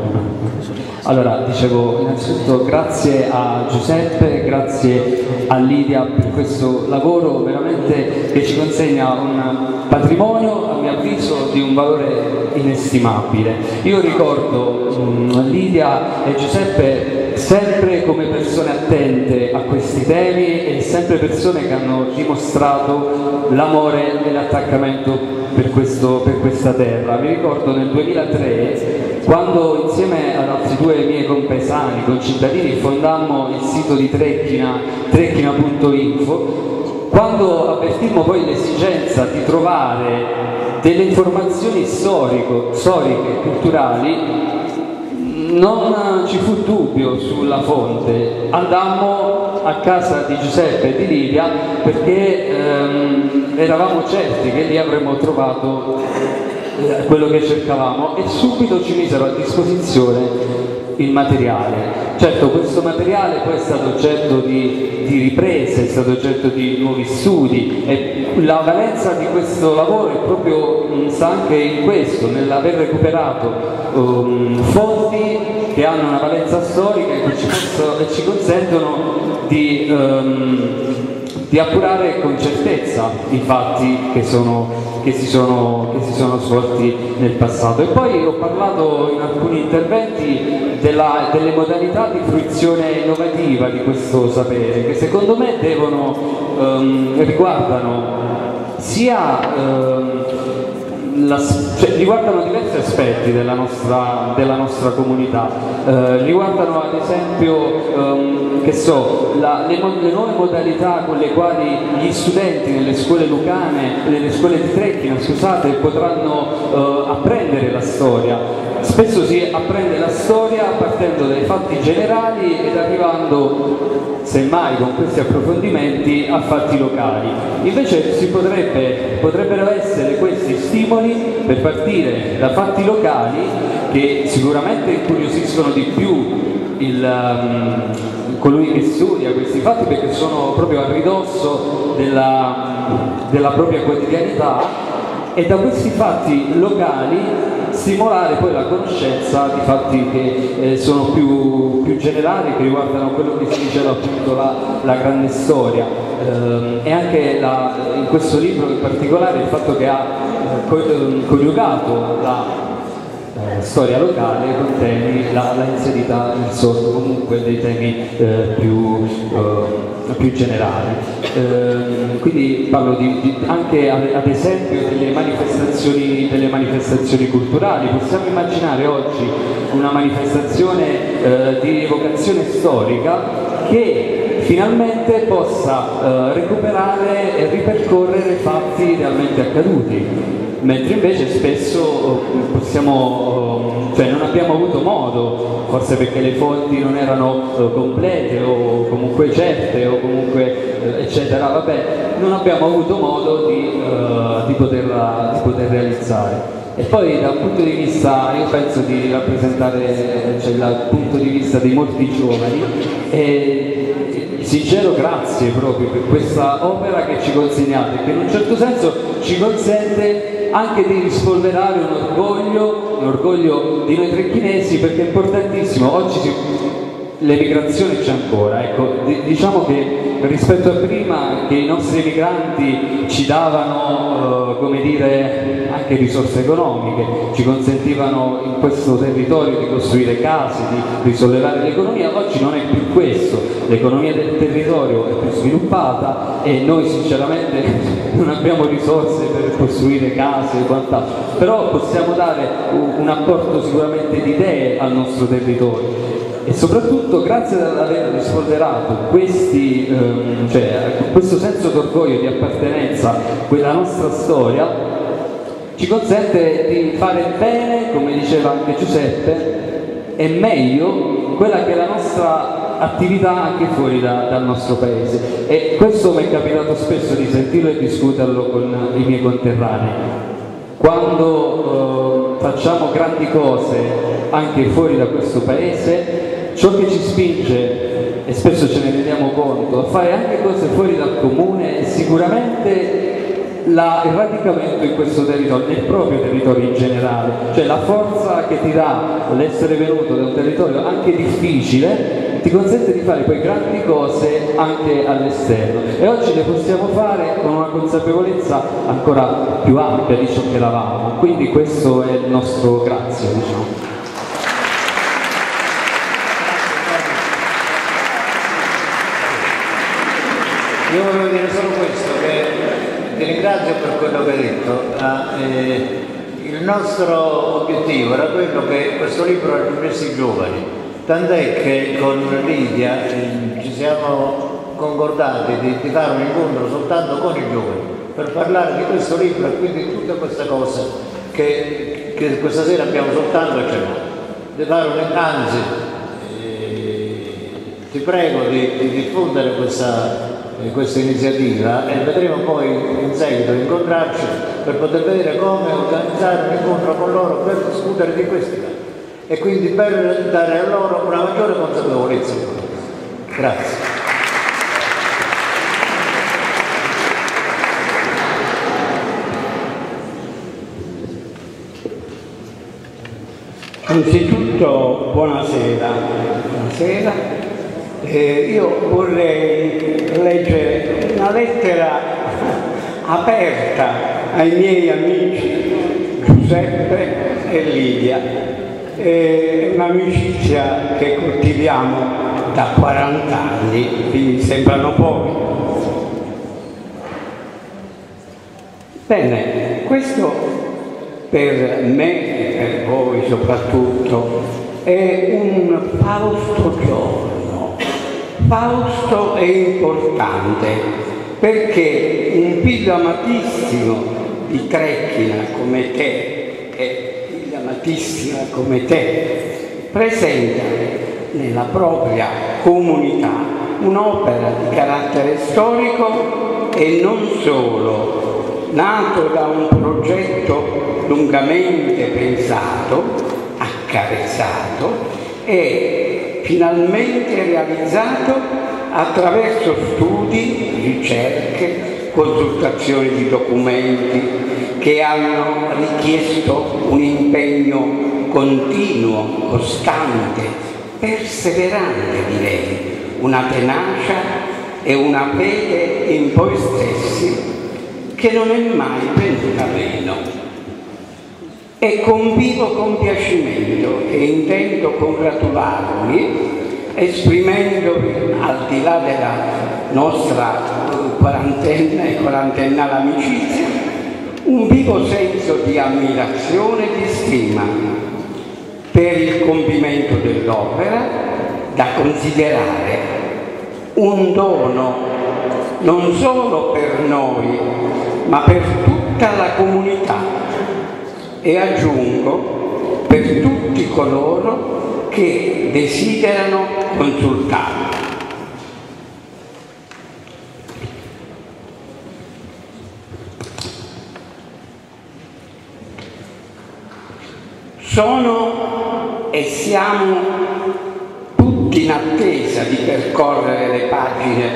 Allora, dicevo innanzitutto grazie a Giuseppe, grazie a Lidia per questo lavoro veramente che ci consegna un patrimonio, a mio avviso, di un valore inestimabile. Io ricordo um, Lidia e Giuseppe sempre come persone attente a questi temi e sempre persone che hanno dimostrato l'amore e l'attaccamento per, questo, per questa terra. Mi ricordo nel duemilatré, quando insieme ad altri due miei compaesani, concittadini, fondammo il sito di Trecchina, trecchina punto info, quando avvertimmo poi l'esigenza di trovare delle informazioni storico, storiche e culturali, non ci fu dubbio sulla fonte. Andammo a casa di Giuseppe e di Lidia perché ehm, eravamo certi che lì avremmo trovato quello che cercavamo, e subito ci misero a disposizione il materiale. Certo, questo materiale poi è stato oggetto di, di riprese, è stato oggetto di nuovi studi, e la valenza di questo lavoro è proprio, sta anche in questo, nell'aver recuperato um, fonti che hanno una valenza storica e che ci, che ci consentono di um, di appurare con certezza i fatti che, sono, che, si sono, che si sono svolti nel passato. E poi ho parlato in alcuni interventi della, delle modalità di fruizione innovativa di questo sapere, che secondo me devono, ehm, riguardano sia ehm, La, cioè, riguardano diversi aspetti della nostra, della nostra comunità, eh, riguardano ad esempio ehm, che so, la, le, le nuove modalità con le quali gli studenti nelle scuole lucane, nelle scuole di Trecchina, scusate, potranno eh, apprendere la storia. Spesso si apprende la storia partendo dai fatti generali ed arrivando, semmai con questi approfondimenti, a fatti locali. Invece si potrebbe, potrebbero essere questi stimoli per partire da fatti locali che sicuramente incuriosiscono di più il, um, colui che studia questi fatti, perché sono proprio a ridosso della, della propria quotidianità, e da questi fatti locali stimolare poi la conoscenza di fatti che eh, sono più, più generali, che riguardano quello che si diceva appunto la, la grande storia, eh, e anche la, in questo libro in particolare il fatto che ha eh, coniugato la eh, storia locale con temi, la, la inserita nel sorso comunque dei temi eh, più, eh, più generali. Eh, quindi parlo di, di, anche ad esempio delle manifestazioni, delle manifestazioni culturali. Possiamo immaginare oggi una manifestazione eh, di evocazione storica che finalmente possa eh, recuperare e ripercorrere fatti realmente accaduti, mentre invece spesso possiamo, cioè non abbiamo avuto modo, forse perché le fonti non erano complete o comunque certe o comunque eccetera, vabbè, non abbiamo avuto modo di, uh, di, poterla, di poter realizzare. E poi dal punto di vista, io penso di rappresentare, cioè dal punto di vista dei molti giovani, e sincero grazie proprio per questa opera che ci consegnate, che in un certo senso ci consente anche di rispolverare un orgoglio, un orgoglio di noi trecchinesi, perché è importantissimo. Oggi si, l'emigrazione c'è ancora, ecco, diciamo che rispetto a prima, che i nostri emigranti ci davano, eh, come dire, anche risorse economiche, ci consentivano in questo territorio di costruire case, di risollevare l'economia, oggi non è più questo, l'economia del territorio è più sviluppata e noi sinceramente non abbiamo risorse per costruire case e quant'altro, però possiamo dare un, un apporto sicuramente di idee al nostro territorio. E soprattutto grazie ad aver rispolverato questi, ehm, cioè, questo senso d'orgoglio, di appartenenza, quella nostra storia, ci consente di fare bene, come diceva anche Giuseppe, e meglio quella che è la nostra attività anche fuori da, dal nostro paese. E questo mi è capitato spesso di sentirlo e discuterlo con i miei conterranei. Quando eh, facciamo grandi cose anche fuori da questo paese, ciò che ci spinge, e spesso ce ne rendiamo conto, a fare anche cose fuori dal comune è sicuramente la, il radicamento in questo territorio, nel proprio territorio in generale, cioè la forza che ti dà l'essere venuto da un territorio anche difficile ti consente di fare poi grandi cose anche all'esterno, e oggi le possiamo fare con una consapevolezza ancora più ampia di ciò che eravamo, quindi questo è il nostro grazie, diciamo. Io volevo dire solo questo, che ti ringrazio per quello che hai detto. Eh, il nostro obiettivo era quello che questo libro raggiungesse i giovani, tant'è che con Lidia eh, ci siamo concordati di, di fare un incontro soltanto con i giovani per parlare di questo libro e quindi di tutta questa cosa che, che questa sera abbiamo soltanto accennato. Di fare un, anzi, eh, ti prego di, di diffondere questa... questa iniziativa e vedremo poi in seguito di incontrarci per poter vedere come organizzare un incontro con loro per discutere di questi casi e quindi per dare a loro una maggiore consapevolezza. Grazie. Innanzitutto buonasera. Buonasera. Eh, io vorrei leggere una lettera aperta ai miei amici Giuseppe e Lidia. È un'amicizia che coltiviamo da quaranta anni, quindi sembrano pochi. Bene, questo per me e per voi soprattutto è un fausto giorno. Fausto è importante perché un figlio amatissimo di Trecchina come te, e figlia amatissima come te, presenta nella propria comunità un'opera di carattere storico e non solo, nato da un progetto lungamente pensato, accarezzato e finalmente realizzato attraverso studi, ricerche, consultazioni di documenti che hanno richiesto un impegno continuo, costante, perseverante direi, una tenacia e una fede in voi stessi che non è mai venuta meno. E con vivo compiacimento e intendo congratularvi, esprimendovi al di là della nostra quarantenna e quarantennale amicizia, un vivo senso di ammirazione e di stima per il compimento dell'opera da considerare un dono non solo per noi ma per tutta la comunità. E aggiungo per tutti coloro che desiderano consultarlo. Sono e siamo tutti in attesa di percorrere le pagine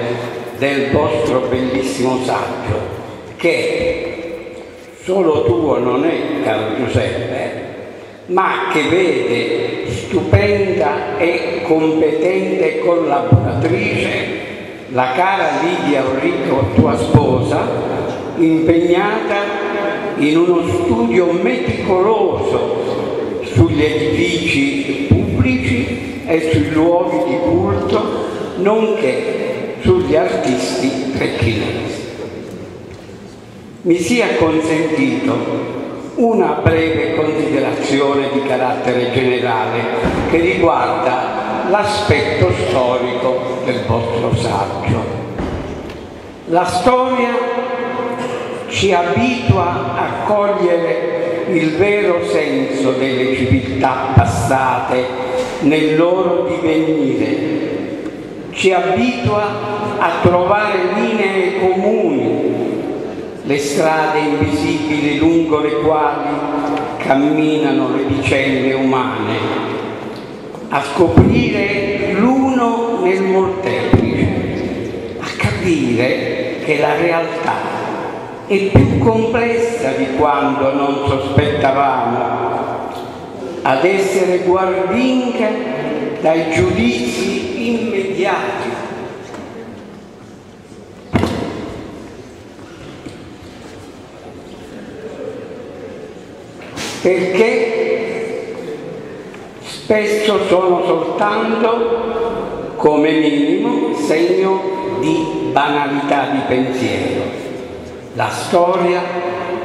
del vostro bellissimo saggio che solo tuo non è, caro Giuseppe, ma che vede stupenda e competente collaboratrice, la cara Lidia Orrico, tua sposa, impegnata in uno studio meticoloso sugli edifici pubblici e sui luoghi di culto, nonché sugli artisti trecchinesi. Mi sia consentito una breve considerazione di carattere generale che riguarda l'aspetto storico del vostro saggio. La storia ci abitua a cogliere il vero senso delle civiltà passate nel loro divenire, ci abitua a trovare linee comuni, le strade invisibili lungo le quali camminano le vicende umane, a scoprire l'uno nel molteplice, a capire che la realtà è più complessa di quanto non sospettavamo, ad essere guardinga dai giudizi immediati. Perché spesso sono soltanto, come minimo, segno di banalità di pensiero. La storia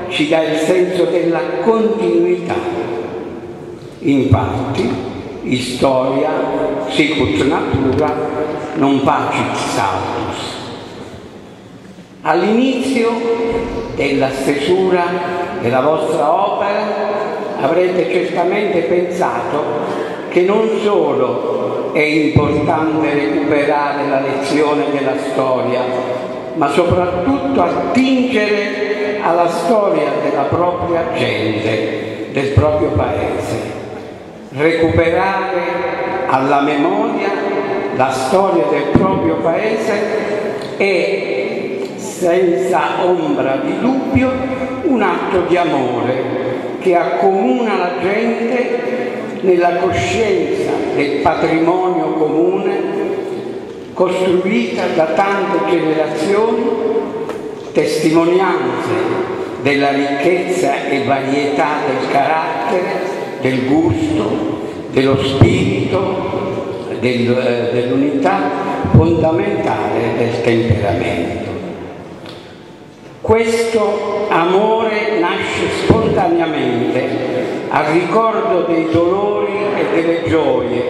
ci dà il senso della continuità. Infatti, storia sicut natura non facit saltus. All'inizio della stesura della vostra opera avrete certamente pensato che non solo è importante recuperare la lezione della storia, ma soprattutto attingere alla storia della propria gente, del proprio paese. Recuperare alla memoria la storia del proprio paese è, senza ombra di dubbio, un atto di amore che accomuna la gente nella coscienza del patrimonio comune costruita da tante generazioni, testimonianze della ricchezza e varietà del carattere, del gusto, dello spirito, del, dell'unità fondamentale del temperamento. Questo amore nasce spontaneamente al ricordo dei dolori e delle gioie,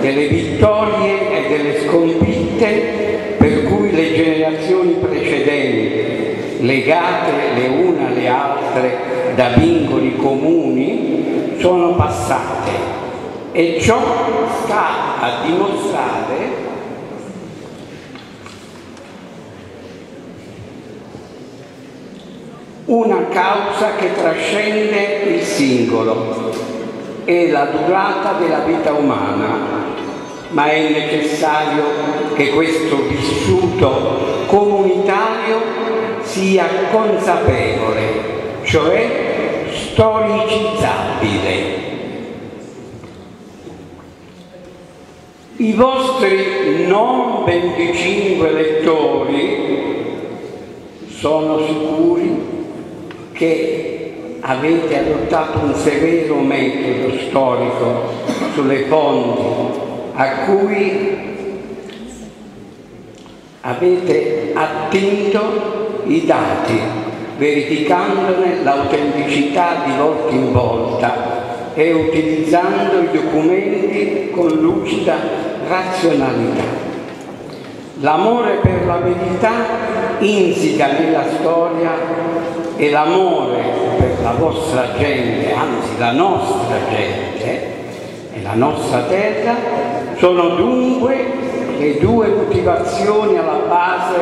delle vittorie e delle sconfitte per cui le generazioni precedenti, legate le une alle altre da vincoli comuni, sono passate, e ciò sta a dimostrare una causa che trascende il singolo e la durata della vita umana, ma è necessario che questo vissuto comunitario sia consapevole, cioè storicizzabile. I vostri non venticinque lettori sono sicuri che avete adottato un severo metodo storico sulle fonti a cui avete attinto i dati, verificandone l'autenticità di volta in volta e utilizzando i documenti con lucida razionalità. L'amore per la verità insita nella storia e l'amore per la vostra gente, anzi la nostra gente e la nostra terra, sono dunque le due motivazioni alla base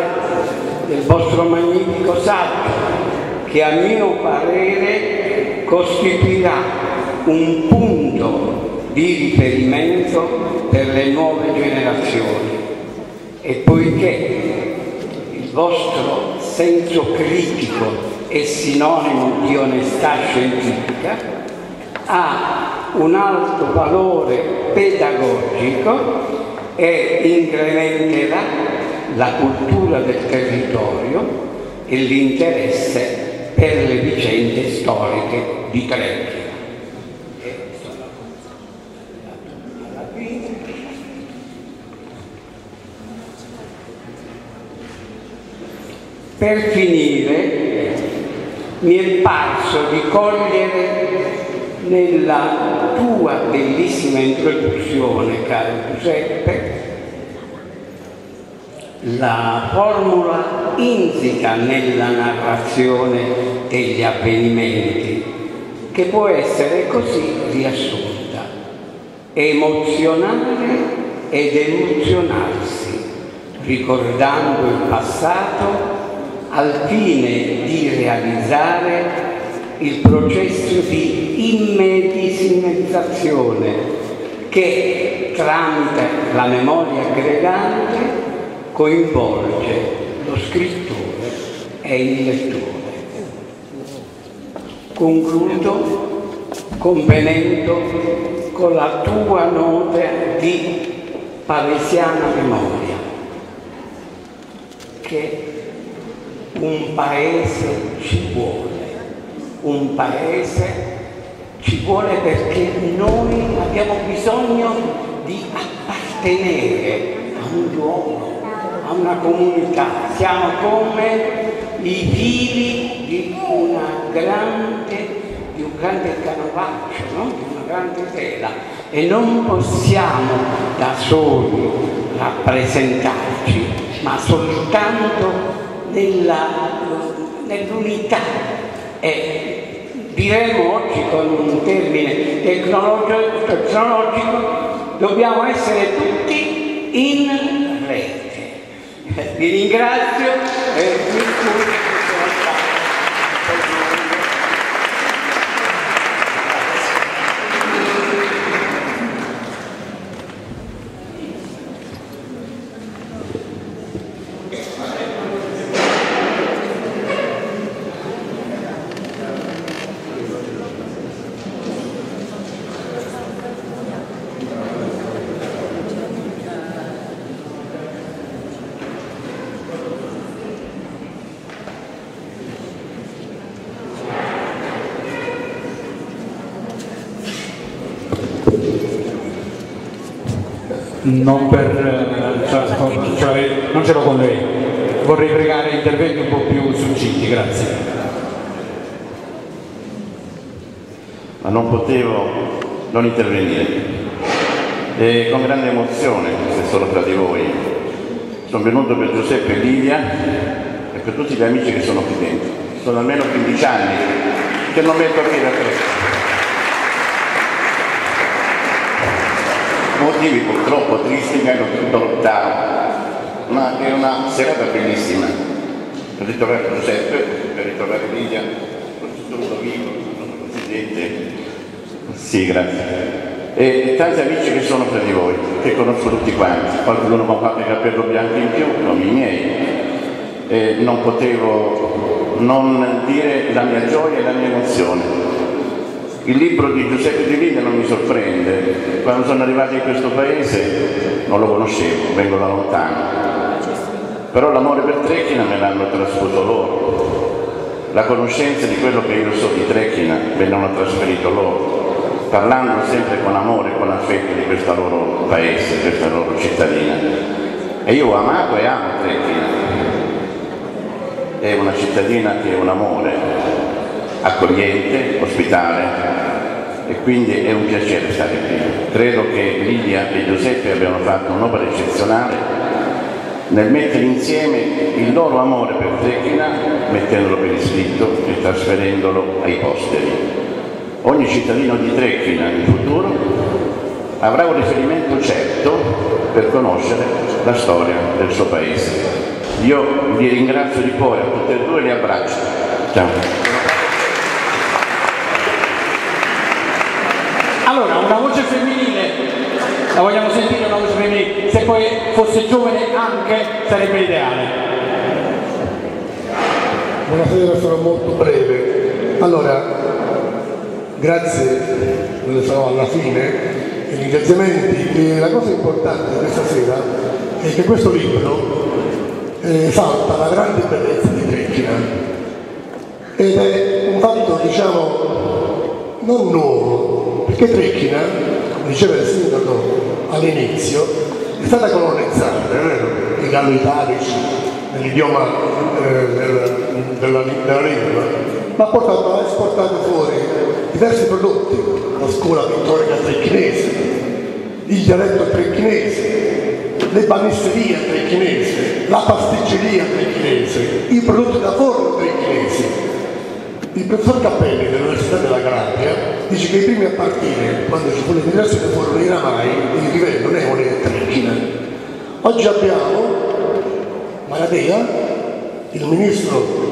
del vostro magnifico saggio, che a mio parere costituirà un punto di riferimento per le nuove generazioni. E poiché il vostro senso critico è sinonimo di onestà scientifica, ha un alto valore pedagogico e incrementerà la cultura del territorio e l'interesse per le vicende storiche di Trecchina. Per finire, mi è parso di cogliere nella tua bellissima introduzione, caro Giuseppe, la formula insita nella narrazione degli avvenimenti, che può essere così riassunta: emozionare ed emozionarsi, ricordando il passato al fine di realizzare il processo di immedesimizzazione che, tramite la memoria aggregante, coinvolge lo scrittore e il lettore. Concludo convenendo con la tua nota di palesiana memoria che un paese ci vuole, un paese ci vuole perché noi abbiamo bisogno di appartenere a un luogo, a una comunità. Siamo come i fili di una grande, di un grande canovaccio, no? Di una grande tela, e non possiamo da soli rappresentarci, ma soltanto nell'unità. E diremo oggi con un termine tecnologico, tecnologico dobbiamo essere tutti in rete. Vi ringrazio e vi saluto. Non per eh, cioè, non ce l'ho con lei, vorrei pregare interventi un po' più succinti, grazie. Ma non potevo non intervenire. E con grande emozione, se sono tra di voi, sono venuto per Giuseppe e Livia e per tutti gli amici che sono qui dentro. Sono almeno quindici anni che non metto qui da questo. Motivi purtroppo tristi che hanno tutto lontano, ma è una serata bellissima per ritrovare Giuseppe, per ritrovare Lidia, per tutto Ludovico, il Presidente. Sì, grazie. E tanti amici che sono tra di voi, che conosco tutti quanti, qualcuno mi ha fatto il capello bianco in più, non i miei. E non potevo non dire la mia gioia e la mia emozione. Il libro di Giuseppe Di Lina non mi sorprende. Quando sono arrivato in questo paese non lo conoscevo, vengo da lontano. Però l'amore per Trecchina me l'hanno trasfuso loro. La conoscenza di quello che io so di Trecchina me l'hanno trasferito loro, parlando sempre con amore e con affetto di questo loro paese, di questa loro cittadina. E io ho amato e amo Trecchina. È una cittadina che è un amore accogliente, ospitale, e quindi è un piacere stare qui. Credo che Lidia e Giuseppe abbiano fatto un'opera eccezionale nel mettere insieme il loro amore per Trecchina, mettendolo per iscritto e trasferendolo ai posteri. Ogni cittadino di Trecchina in futuro avrà un riferimento certo per conoscere la storia del suo paese. Io vi ringrazio di cuore, a tutte e due li abbraccio. Ciao. Allora, una voce femminile, la vogliamo sentire una voce femminile, se poi fosse giovane anche sarebbe ideale. Buonasera, sarò molto breve. Allora, Grazie, dove sarò alla fine, e ringraziamenti. E la cosa importante questa sera è che questo libro esalta la grande bellezza di Trecchina, ed è un fatto, diciamo, non nuovo, perché Trecchina, come diceva il sindaco all'inizio, è stata colonizzata, è vero, i gallo-italici, nell'idioma eh, della, della, della lingua, ma portavano, esportato fuori diversi prodotti, la scuola pittorica trecchinese, il dialetto trecchinese, le banisterie trecchinese, la pasticceria trecchinese, i prodotti da forno trecchinesi. Il professor Cappelli dell'Università della Calabria dice che i primi a partire, quando ci fu l'emigrazione, furono i ramai, il livello neone e Trecchina. Oggi abbiamo Maratea, il ministro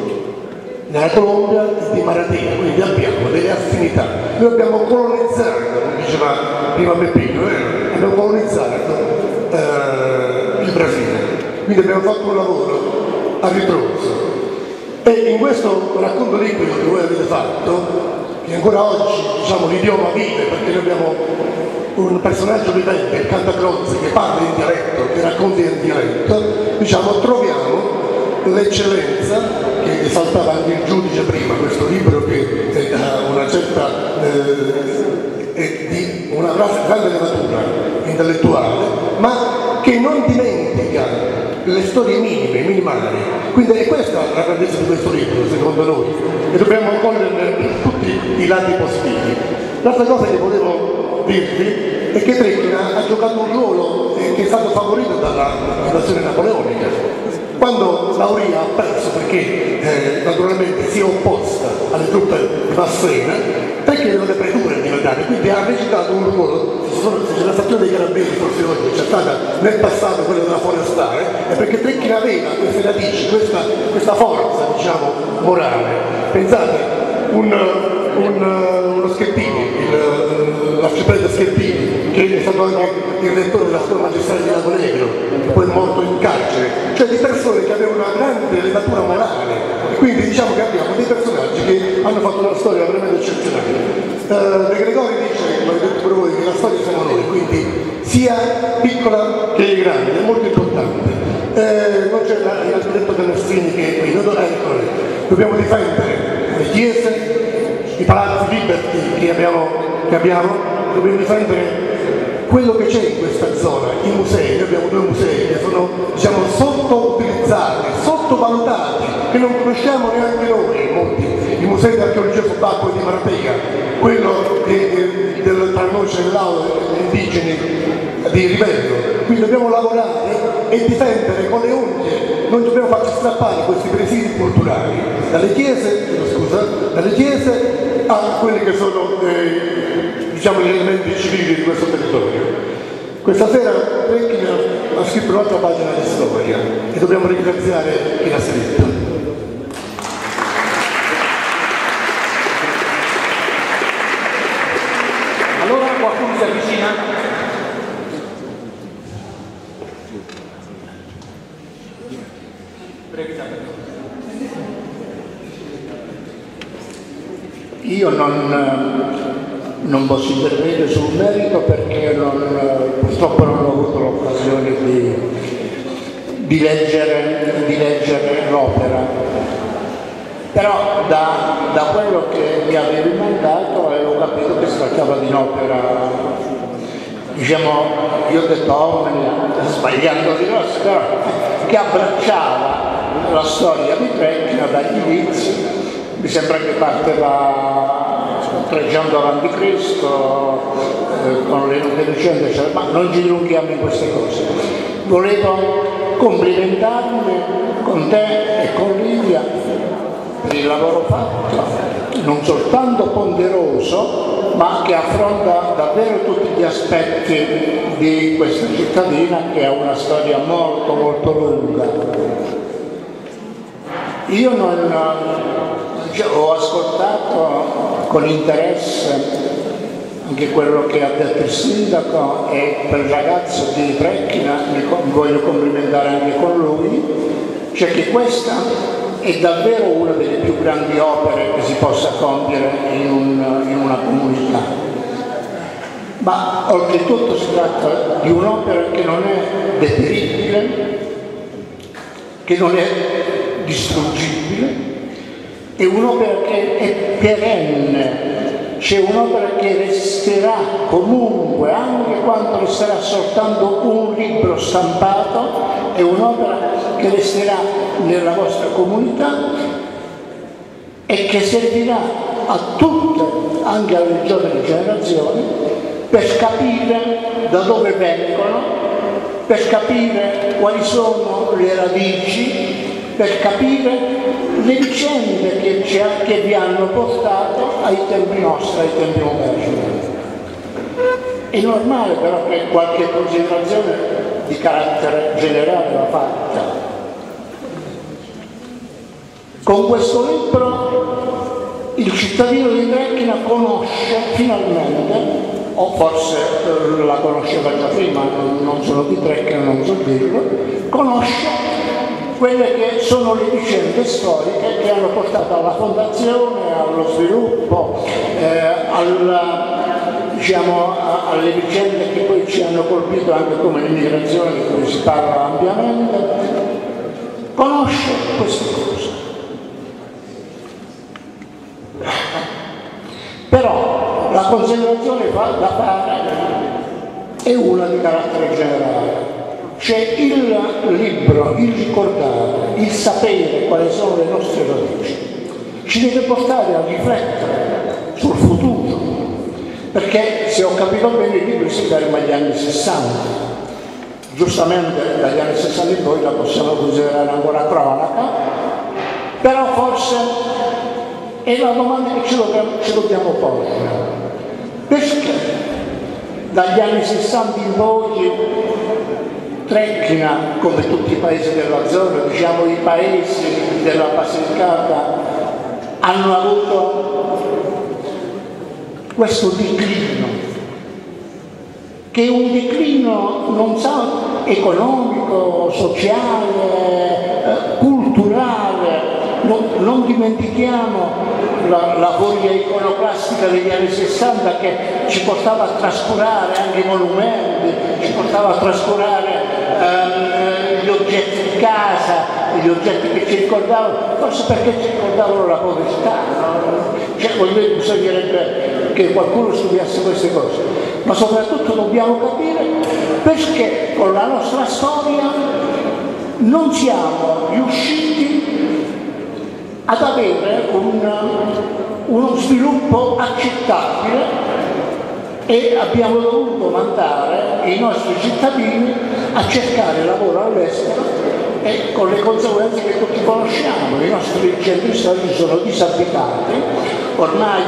nella Colombia di Maratea, quindi abbiamo delle affinità. Noi abbiamo colonizzato, come diceva prima Peppino, eh? abbiamo colonizzato eh, il Brasile, quindi abbiamo fatto un lavoro a ritroso. E in questo racconto liquido che voi avete fatto, che ancora oggi, diciamo, l'idioma vive, perché noi abbiamo un personaggio vivente, il Cantacrozzi, che parla in dialetto, che racconta in dialetto, diciamo, troviamo l'eccellenza che esaltava anche il giudice prima, questo libro che ha una certa eh, è di una grande natura intellettuale, ma che non dimentica le storie minime, minimali. Quindi è questa la grandezza di questo libro, secondo noi, e dobbiamo cogliere tutti i lati positivi. L'altra cosa che volevo dirvi è che Trecchina ha giocato un ruolo che è stato favorito dalla situazione napoleonica. Quando Lauria ha perso, perché eh, naturalmente si è opposta alle truppe di Massena, Trecchina non le predure diventare, quindi ha recitato un ruolo. Se la stazione dei carabinieri forse oggi c'è stata nel passato quella della forestale, è perché Trecchina aveva queste radici, questa, questa forza, diciamo, morale. Pensate, un, un, uno Schettini, l'arciprete Scherpini, che è stato anche il rettore della scuola magistrale di Lagonegro, poi morto in carcere, cioè di persone che avevano una grande levatura morale. Quindi diciamo che abbiamo dei personaggi che hanno fatto una storia veramente eccezionale. Uh, De Gregori dice, come avete detto per voi, che la storia siamo noi, quindi sia piccola che grande, è molto importante. Eh, non c'è l'Antonio Canestrini che è qui, non è, dobbiamo difendere le chiese, i palazzi liberti che abbiamo, che abbiamo, dobbiamo difendere quello che c'è in questa zona, i musei. Noi abbiamo due musei che sono, diciamo, sottoutilizzati, sottovalutati, che non conosciamo neanche noi, molti. Il museo di archeologia subacquea di Maratea, quello di, di, del Tranoce dell'Aula degli indigeni di Rivello. Quindi dobbiamo lavorare e difendere con le unghie, non dobbiamo farci strappare questi presidi culturali, dalle chiese, scusa, dalle chiese a quelli che sono eh, diciamo, gli elementi civili di questo territorio. Questa sera Trecchina ha scritto un'altra pagina di storia e dobbiamo ringraziare chi l'ha scritta. Si avvicina. Io non, non posso intervenire sul merito perché non, purtroppo non ho avuto l'occasione di, di leggere, di leggere l'opera. Però da, da quello che mi avevi mandato avevo capito che si trattava di un'opera, diciamo, io ho detto omnia, sbagliando di nostra, che abbracciava la storia di Trecchina dagli inizi, mi sembra che parte da trecento avanti Cristo, eh, con le lunghe vicende, eccetera, ma non ci dilunghiamo in queste cose. Volevo complimentarmi con te e con Livia per il lavoro fatto, non soltanto ponderoso, ma che affronta davvero tutti gli aspetti di questa cittadina che ha una storia molto molto lunga. Io non, ho ascoltato con interesse anche quello che ha detto il sindaco e per il ragazzo di Trecchina mi voglio complimentare anche con lui, cioè che questa è davvero una delle più grandi opere che si possa compiere in, un, in una comunità, ma oltretutto si tratta di un'opera che non è deperibile, che non è distruggibile, è un'opera che è perenne, c'è un'opera che resterà comunque, anche quando sarà soltanto un libro stampato, è un'opera che resterà nella vostra comunità e che servirà a tutte, anche alle giovani generazioni, per capire da dove vengono, per capire quali sono le radici, per capire le vicende che, che vi hanno portato ai tempi nostri, ai tempi moderni. È normale però che qualche considerazione di carattere generale va fatta. Con questo libro il cittadino di Trecchina conosce finalmente, o forse la conosceva già prima, non sono di Trecchina, non so dirlo, conosce quelle che sono le vicende storiche che hanno portato alla fondazione, allo sviluppo, eh, alla, diciamo, a, alle vicende che poi ci hanno colpito anche come l'immigrazione, di cui si parla ampiamente. Conosce queste cose. Però la considerazione da fare è una di carattere generale. C'è il libro, il ricordare, il sapere quali sono le nostre radici, ci deve portare a riflettere sul futuro, perché se ho capito bene il libro si ferma agli anni sessanta, giustamente dagli anni sessanta in poi la possiamo considerare ancora cronaca, però forse è la domanda che ci dobbiamo, ci dobbiamo porre, perché dagli anni sessanta in poi Trecchina, come tutti i paesi della zona, diciamo i paesi della Basilicata, hanno avuto questo declino, che è un declino non so economico, sociale, culturale, non, non dimentichiamo la, la voglia iconoclastica degli anni sessanta che ci portava a trascurare anche i monumenti, ci portava a trascurare gli oggetti di casa, gli oggetti che ci ricordavano, forse perché ci ricordavano la povertà, no? Cioè, con me bisognerebbe che qualcuno studiasse queste cose, ma soprattutto dobbiamo capire perché con la nostra storia non siamo riusciti ad avere un, uno sviluppo accettabile e abbiamo dovuto mandare i nostri cittadini a cercare lavoro all'estero e con le conseguenze che tutti conosciamo. I nostri centri storici sono disabitati, ormai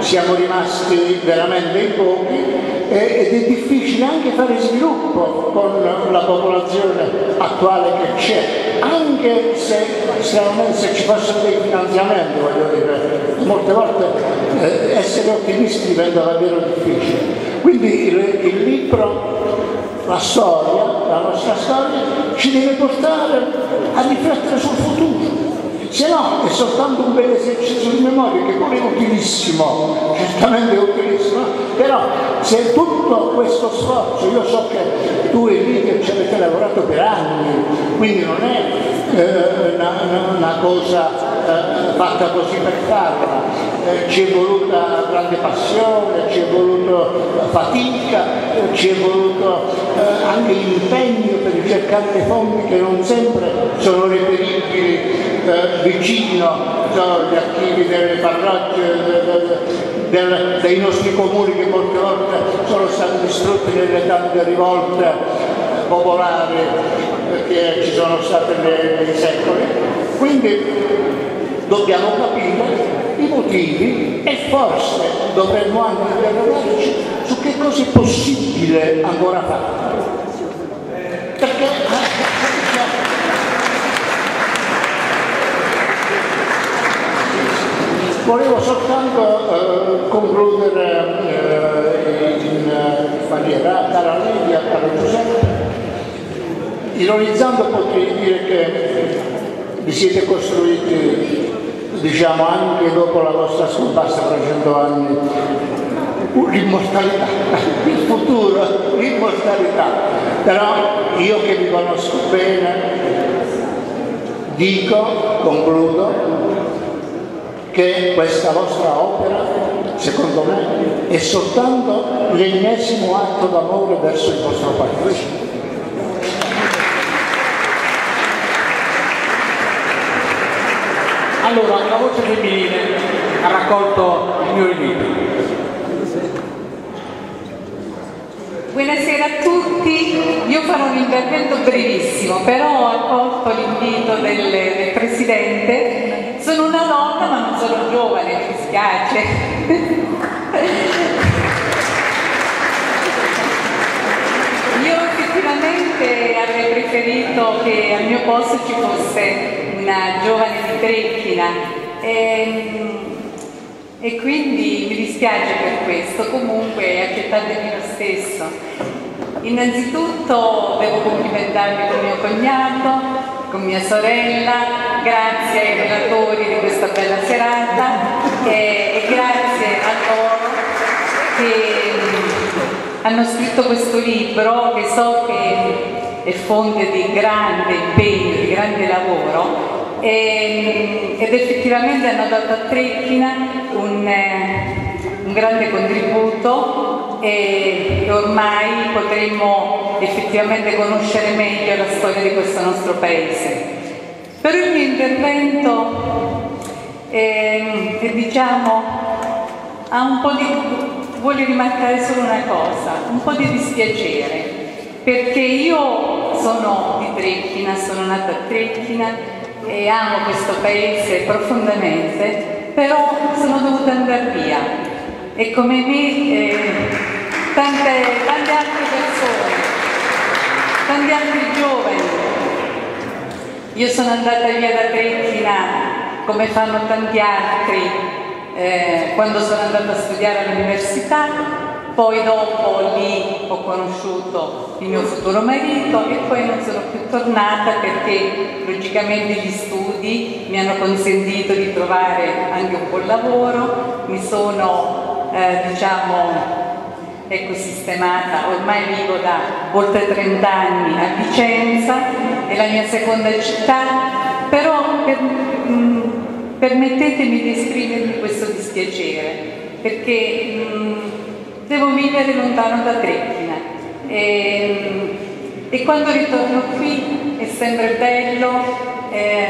siamo rimasti veramente in pochi ed è difficile anche fare sviluppo con la popolazione attuale che c'è, anche se, se ci fossero dei finanziamenti, voglio dire, molte volte eh, essere ottimisti diventa davvero difficile. Quindi il, il libro, la storia, la nostra storia, ci deve portare a riflettere sul futuro, se no è soltanto un bel esercizio di memoria che pure è utilissimo, certamente è utilissimo, però se tutto questo sforzo, io so che tu e lì che ci avete lavorato per anni, quindi non è eh, una, una cosa Eh, fatta così per farla, eh, ci è voluta grande passione, ci è voluto fatica, eh, ci è voluto eh, anche impegno per ricercare fondi che non sempre sono reperibili eh, vicino agli archivi delle parrocchie, dei nostri comuni che molte volte sono stati distrutti nelle tante rivolte popolari che ci sono state nei secoli. Quindi dobbiamo capire i motivi e forse dovremmo anche interrogarci su che cosa è possibile ancora fare. Perché volevo soltanto eh, concludere eh, in maniera cara Livia, caro Giuseppe, ironizzando potrei dire che vi siete costruiti, diciamo, anche dopo la vostra scomparsa tra cento anni, l'immortalità, il futuro, l'immortalità. Però io che vi conosco bene dico, concludo, che questa vostra opera secondo me è soltanto l'ennesimo atto d'amore verso il vostro paese. Allora, la voce femminile ha raccolto il mio invito. Buonasera a tutti, io farò un intervento brevissimo, però ho accolto l'invito del, del Presidente. Sono una donna ma non sono giovane, mi spiace. Io effettivamente avrei preferito che al mio posto ci fosse una giovane di Trecchina e, e quindi mi dispiace per questo, comunque accettatemi lo stesso. Innanzitutto devo complimentarmi con mio cognato, con mia sorella, grazie ai relatori di questa bella serata e, e grazie a loro che hanno scritto questo libro che so che è fonte di grande impegno, di grande lavoro, e, ed effettivamente hanno dato a Trecchina un, eh, un grande contributo e ormai potremmo effettivamente conoscere meglio la storia di questo nostro paese. Per il mio intervento eh, che diciamo ha un po' di, voglio rimarcare solo una cosa, un po' di dispiacere, perché io sono di Trecchina, sono nata a Trecchina e amo questo paese profondamente, però sono dovuta andare via e come me eh, tante, tante altre persone, tanti altri giovani. Io sono andata via da Trecchina come fanno tanti altri eh, quando sono andata a studiare all'università. Poi dopo lì ho conosciuto il mio futuro marito e poi non sono più tornata perché logicamente gli studi mi hanno consentito di trovare anche un buon lavoro, mi sono eh, diciamo ecco sistemata, ormai vivo da oltre trenta anni a Vicenza, è la mia seconda città, però per, mh, permettetemi di esprimermi questo dispiacere perché mh, devo vivere lontano da Trecchina e, e quando ritorno qui è sempre bello eh,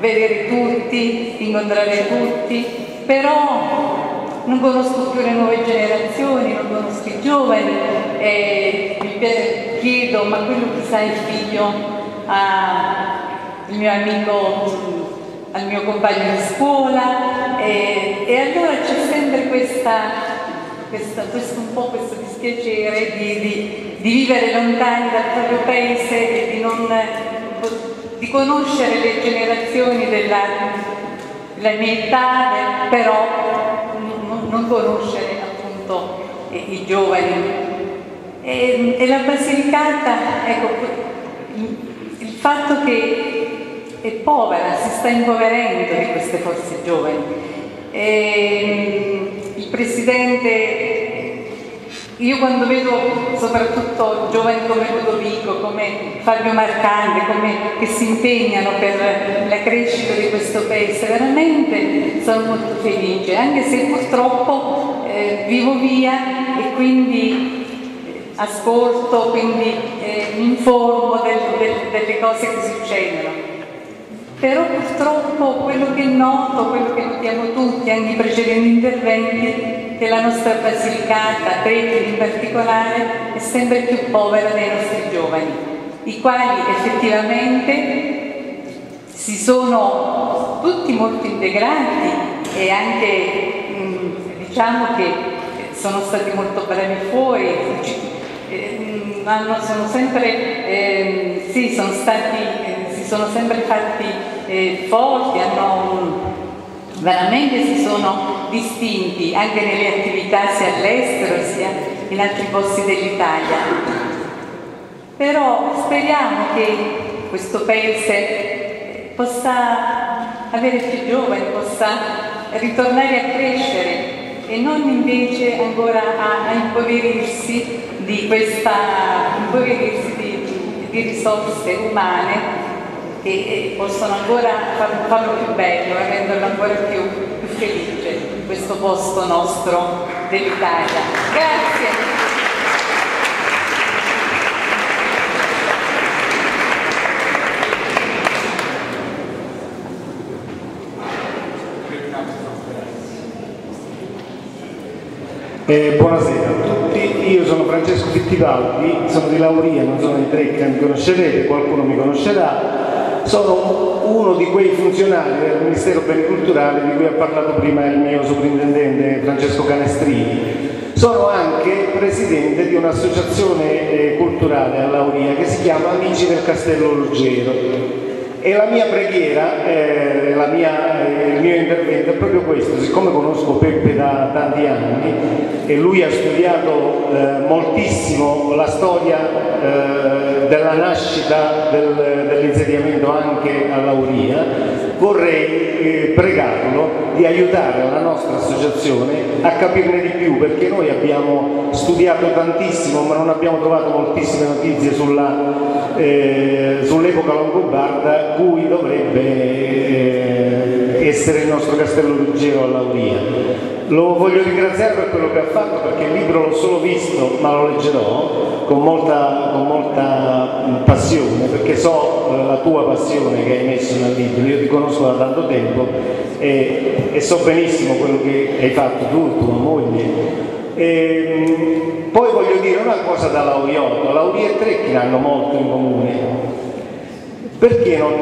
vedere tutti, incontrare tutti, però non conosco più le nuove generazioni, non conosco i giovani e mi chiedo ma quello che sa il figlio al mio amico, al mio compagno di scuola e, e allora c'è sempre questa Questo, questo, un po' questo dispiacere di, di, di vivere lontani dal proprio paese e di, non, di conoscere le generazioni della, della mia età, però non, non conoscere appunto i, i giovani. E, e la Basilicata, ecco, il fatto che è povera, si sta impoverendo di queste forze giovani. E, il Presidente, io quando vedo soprattutto giovani come Ludovico, come Fabio Marcante, come, che si impegnano per la crescita di questo paese, veramente sono molto felice, anche se purtroppo eh, vivo via e quindi ascolto, quindi eh, mi informo del, del, delle cose che succedono. Però purtroppo quello che è noto, quello che notiamo tutti, anche i precedenti interventi, che la nostra Basilicata, Trecchina in particolare, è sempre più povera dei nostri giovani, i quali effettivamente si sono tutti molto integrati e anche diciamo che sono stati molto bravi fuori, sono sempre, eh, sì, sono stati... sono sempre fatti eh, forti, hanno, veramente si sono distinti anche nelle attività sia all'estero sia in altri posti dell'Italia. Però speriamo che questo paese possa avere più giovani, possa ritornare a crescere e non invece ancora a, a impoverirsi di questa impoverirsi di, di risorse umane che possono ancora farlo, farlo più bello e renderlo ancora più, più felice questo posto nostro dell'Italia. Grazie. Eh, buonasera a tutti, io sono Francesco Fittivaldi, sono di Lauria, non sono di Trecchina, mi conoscerete, qualcuno mi conoscerà. Sono uno di quei funzionari del Ministero dei Beni Culturali di cui ha parlato prima il mio sovrintendente Francesco Canestrini. Sono anche presidente di un'associazione culturale a Lauria che si chiama Amici del Castello Ruggero. E la mia preghiera, eh, la mia, eh, il mio intervento è proprio questo. Siccome conosco Peppe da tanti anni e lui ha studiato eh, moltissimo la storia eh, della nascita del, dell'insediamento anche a Lauria, vorrei eh, pregarlo di aiutare la nostra associazione a capirne di più, perché noi abbiamo studiato tantissimo ma non abbiamo trovato moltissime notizie sulla, eh, sull'epoca longobarda, cui dovrebbe essere il nostro Castello Ruggero a Lauria. Lo voglio ringraziare per quello che ha fatto, perché il libro l'ho solo visto ma lo leggerò con molta, con molta passione, perché so la tua passione che hai messo nel libro, io ti conosco da tanto tempo e, e so benissimo quello che hai fatto tu, tua moglie. E poi voglio dire una cosa da Lauriotto, Lauria e Trecchina hanno molto in comune. Perché non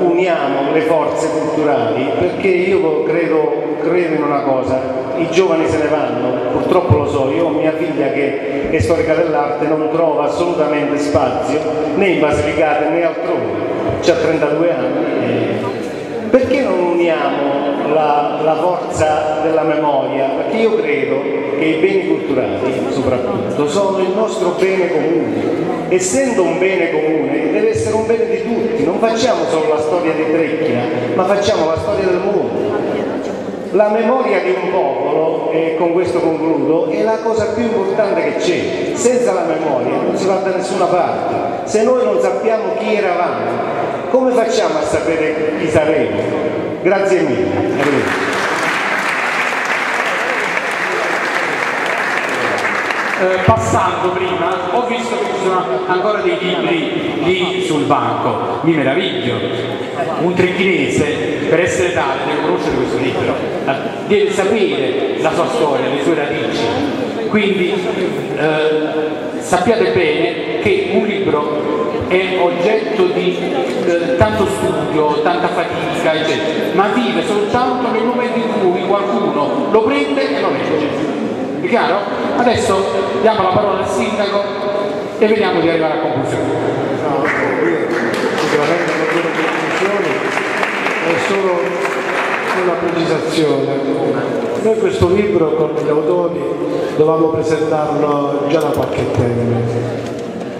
uniamo le forze culturali? Perché io credo, credo in una cosa, i giovani se ne vanno, purtroppo lo so, io ho mia figlia che è storica dell'arte, non trova assolutamente spazio né in Basilicata né altrove, c'ha trentadue anni. Perché non uniamo la, la forza della memoria? Perché io credo che i beni culturali soprattutto sono il nostro bene comune. Essendo un bene comune deve essere un bene di tutti, non facciamo solo la storia di Trecchina, ma facciamo la storia del mondo. La memoria di un popolo, e con questo concludo, è la cosa più importante che c'è. Senza la memoria non si va da nessuna parte. Se noi non sappiamo chi eravamo, come facciamo a sapere chi saremo? Grazie mille. Passando prima ho visto che ci sono ancora dei libri lì sul banco, mi meraviglio, un trecchinese per essere tale deve conoscere questo libro, deve sapere la sua storia, le sue radici, quindi eh, sappiate bene che un libro è oggetto di eh, tanto studio, tanta fatica eccetera, ma vive soltanto nel momento in cui qualcuno lo prende e lo legge. È chiaro? Adesso diamo la parola al sindaco e vediamo di arrivare a conclusione. No, sicuramente non sono conclusioni, è solo una precisazione. Noi questo libro con gli autori dovevamo presentarlo già da qualche tempo,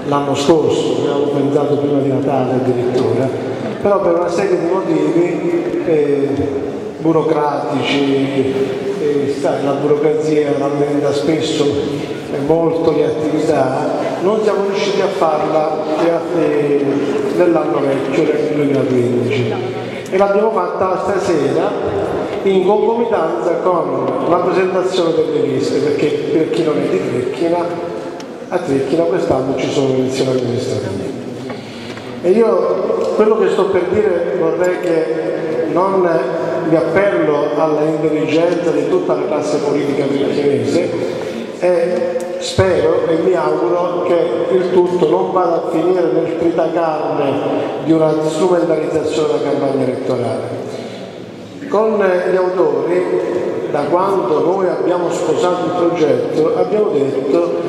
l'anno scorso, abbiamo pensato prima di Natale addirittura, però per una serie di motivi eh, burocratici. La burocrazia rallenta spesso molto le attività, non siamo riusciti a farla nell'anno vecchio del duemilaquindici e l'abbiamo fatta stasera in concomitanza con la presentazione delle liste, perché per chi non è di Trecchina, a Trecchina quest'anno ci sono le elezioni amministrative. E io quello che sto per dire vorrei che non mi appello alla intelligenza di tutta la classe politica trechinese e spero e mi auguro che il tutto non vada a finire nel tritacarne di una strumentalizzazione della campagna elettorale. Con gli autori, da quando noi abbiamo sposato il progetto, abbiamo detto,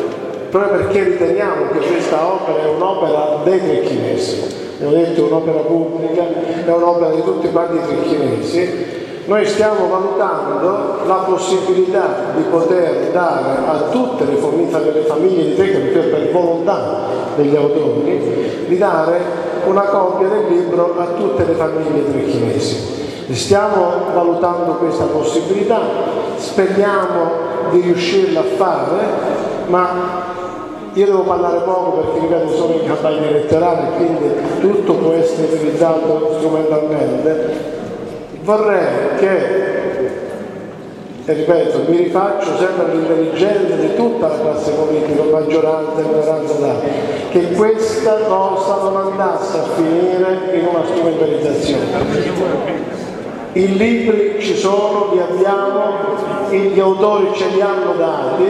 proprio perché riteniamo che questa opera è un'opera dei trecchinesi, abbiamo detto è un'opera pubblica, è un'opera di tutti quanti i trecchinesi, noi stiamo valutando la possibilità di poter dare a tutte le famiglie, le famiglie di Trecchina, per volontà degli autori, di dare una copia del libro a tutte le famiglie trecchinesi. Stiamo valutando questa possibilità, speriamo di riuscirla a fare, ma io devo parlare poco perché, ripeto, sono in campagna elettorale, quindi tutto può essere utilizzato strumentalmente. Vorrei che, e ripeto, mi rifaccio sempre all'intelligenza di tutta la classe politica, maggioranza e minoranza d'area, che questa cosa non andasse a finire in una strumentalizzazione. I libri ci sono, li abbiamo, gli autori ce li hanno dati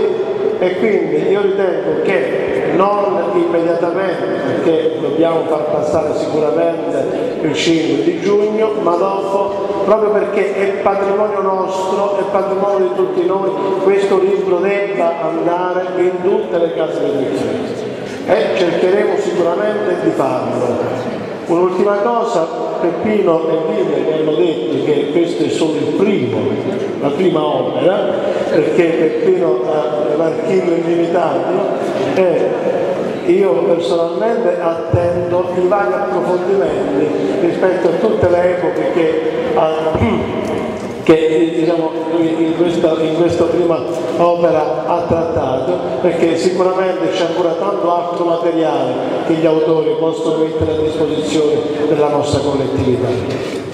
e quindi io ritengo che non immediatamente, perché dobbiamo far passare sicuramente il cinque di giugno, ma dopo, proprio perché è patrimonio nostro, è patrimonio di tutti noi, questo libro debba andare in tutte le case di ricerca e cercheremo sicuramente di farlo. Un'ultima cosa, Peppino e Livia mi hanno detto che questo è solo il primo, la prima opera, perché Peppino ha l'archivio illimitato e io personalmente attendo i vari approfondimenti rispetto a tutte le epoche che, che diciamo, in, questa, in questa prima opera ha trattato, perché sicuramente c'è ancora tanto altro materiale che gli autori possono mettere a disposizione della nostra collettività.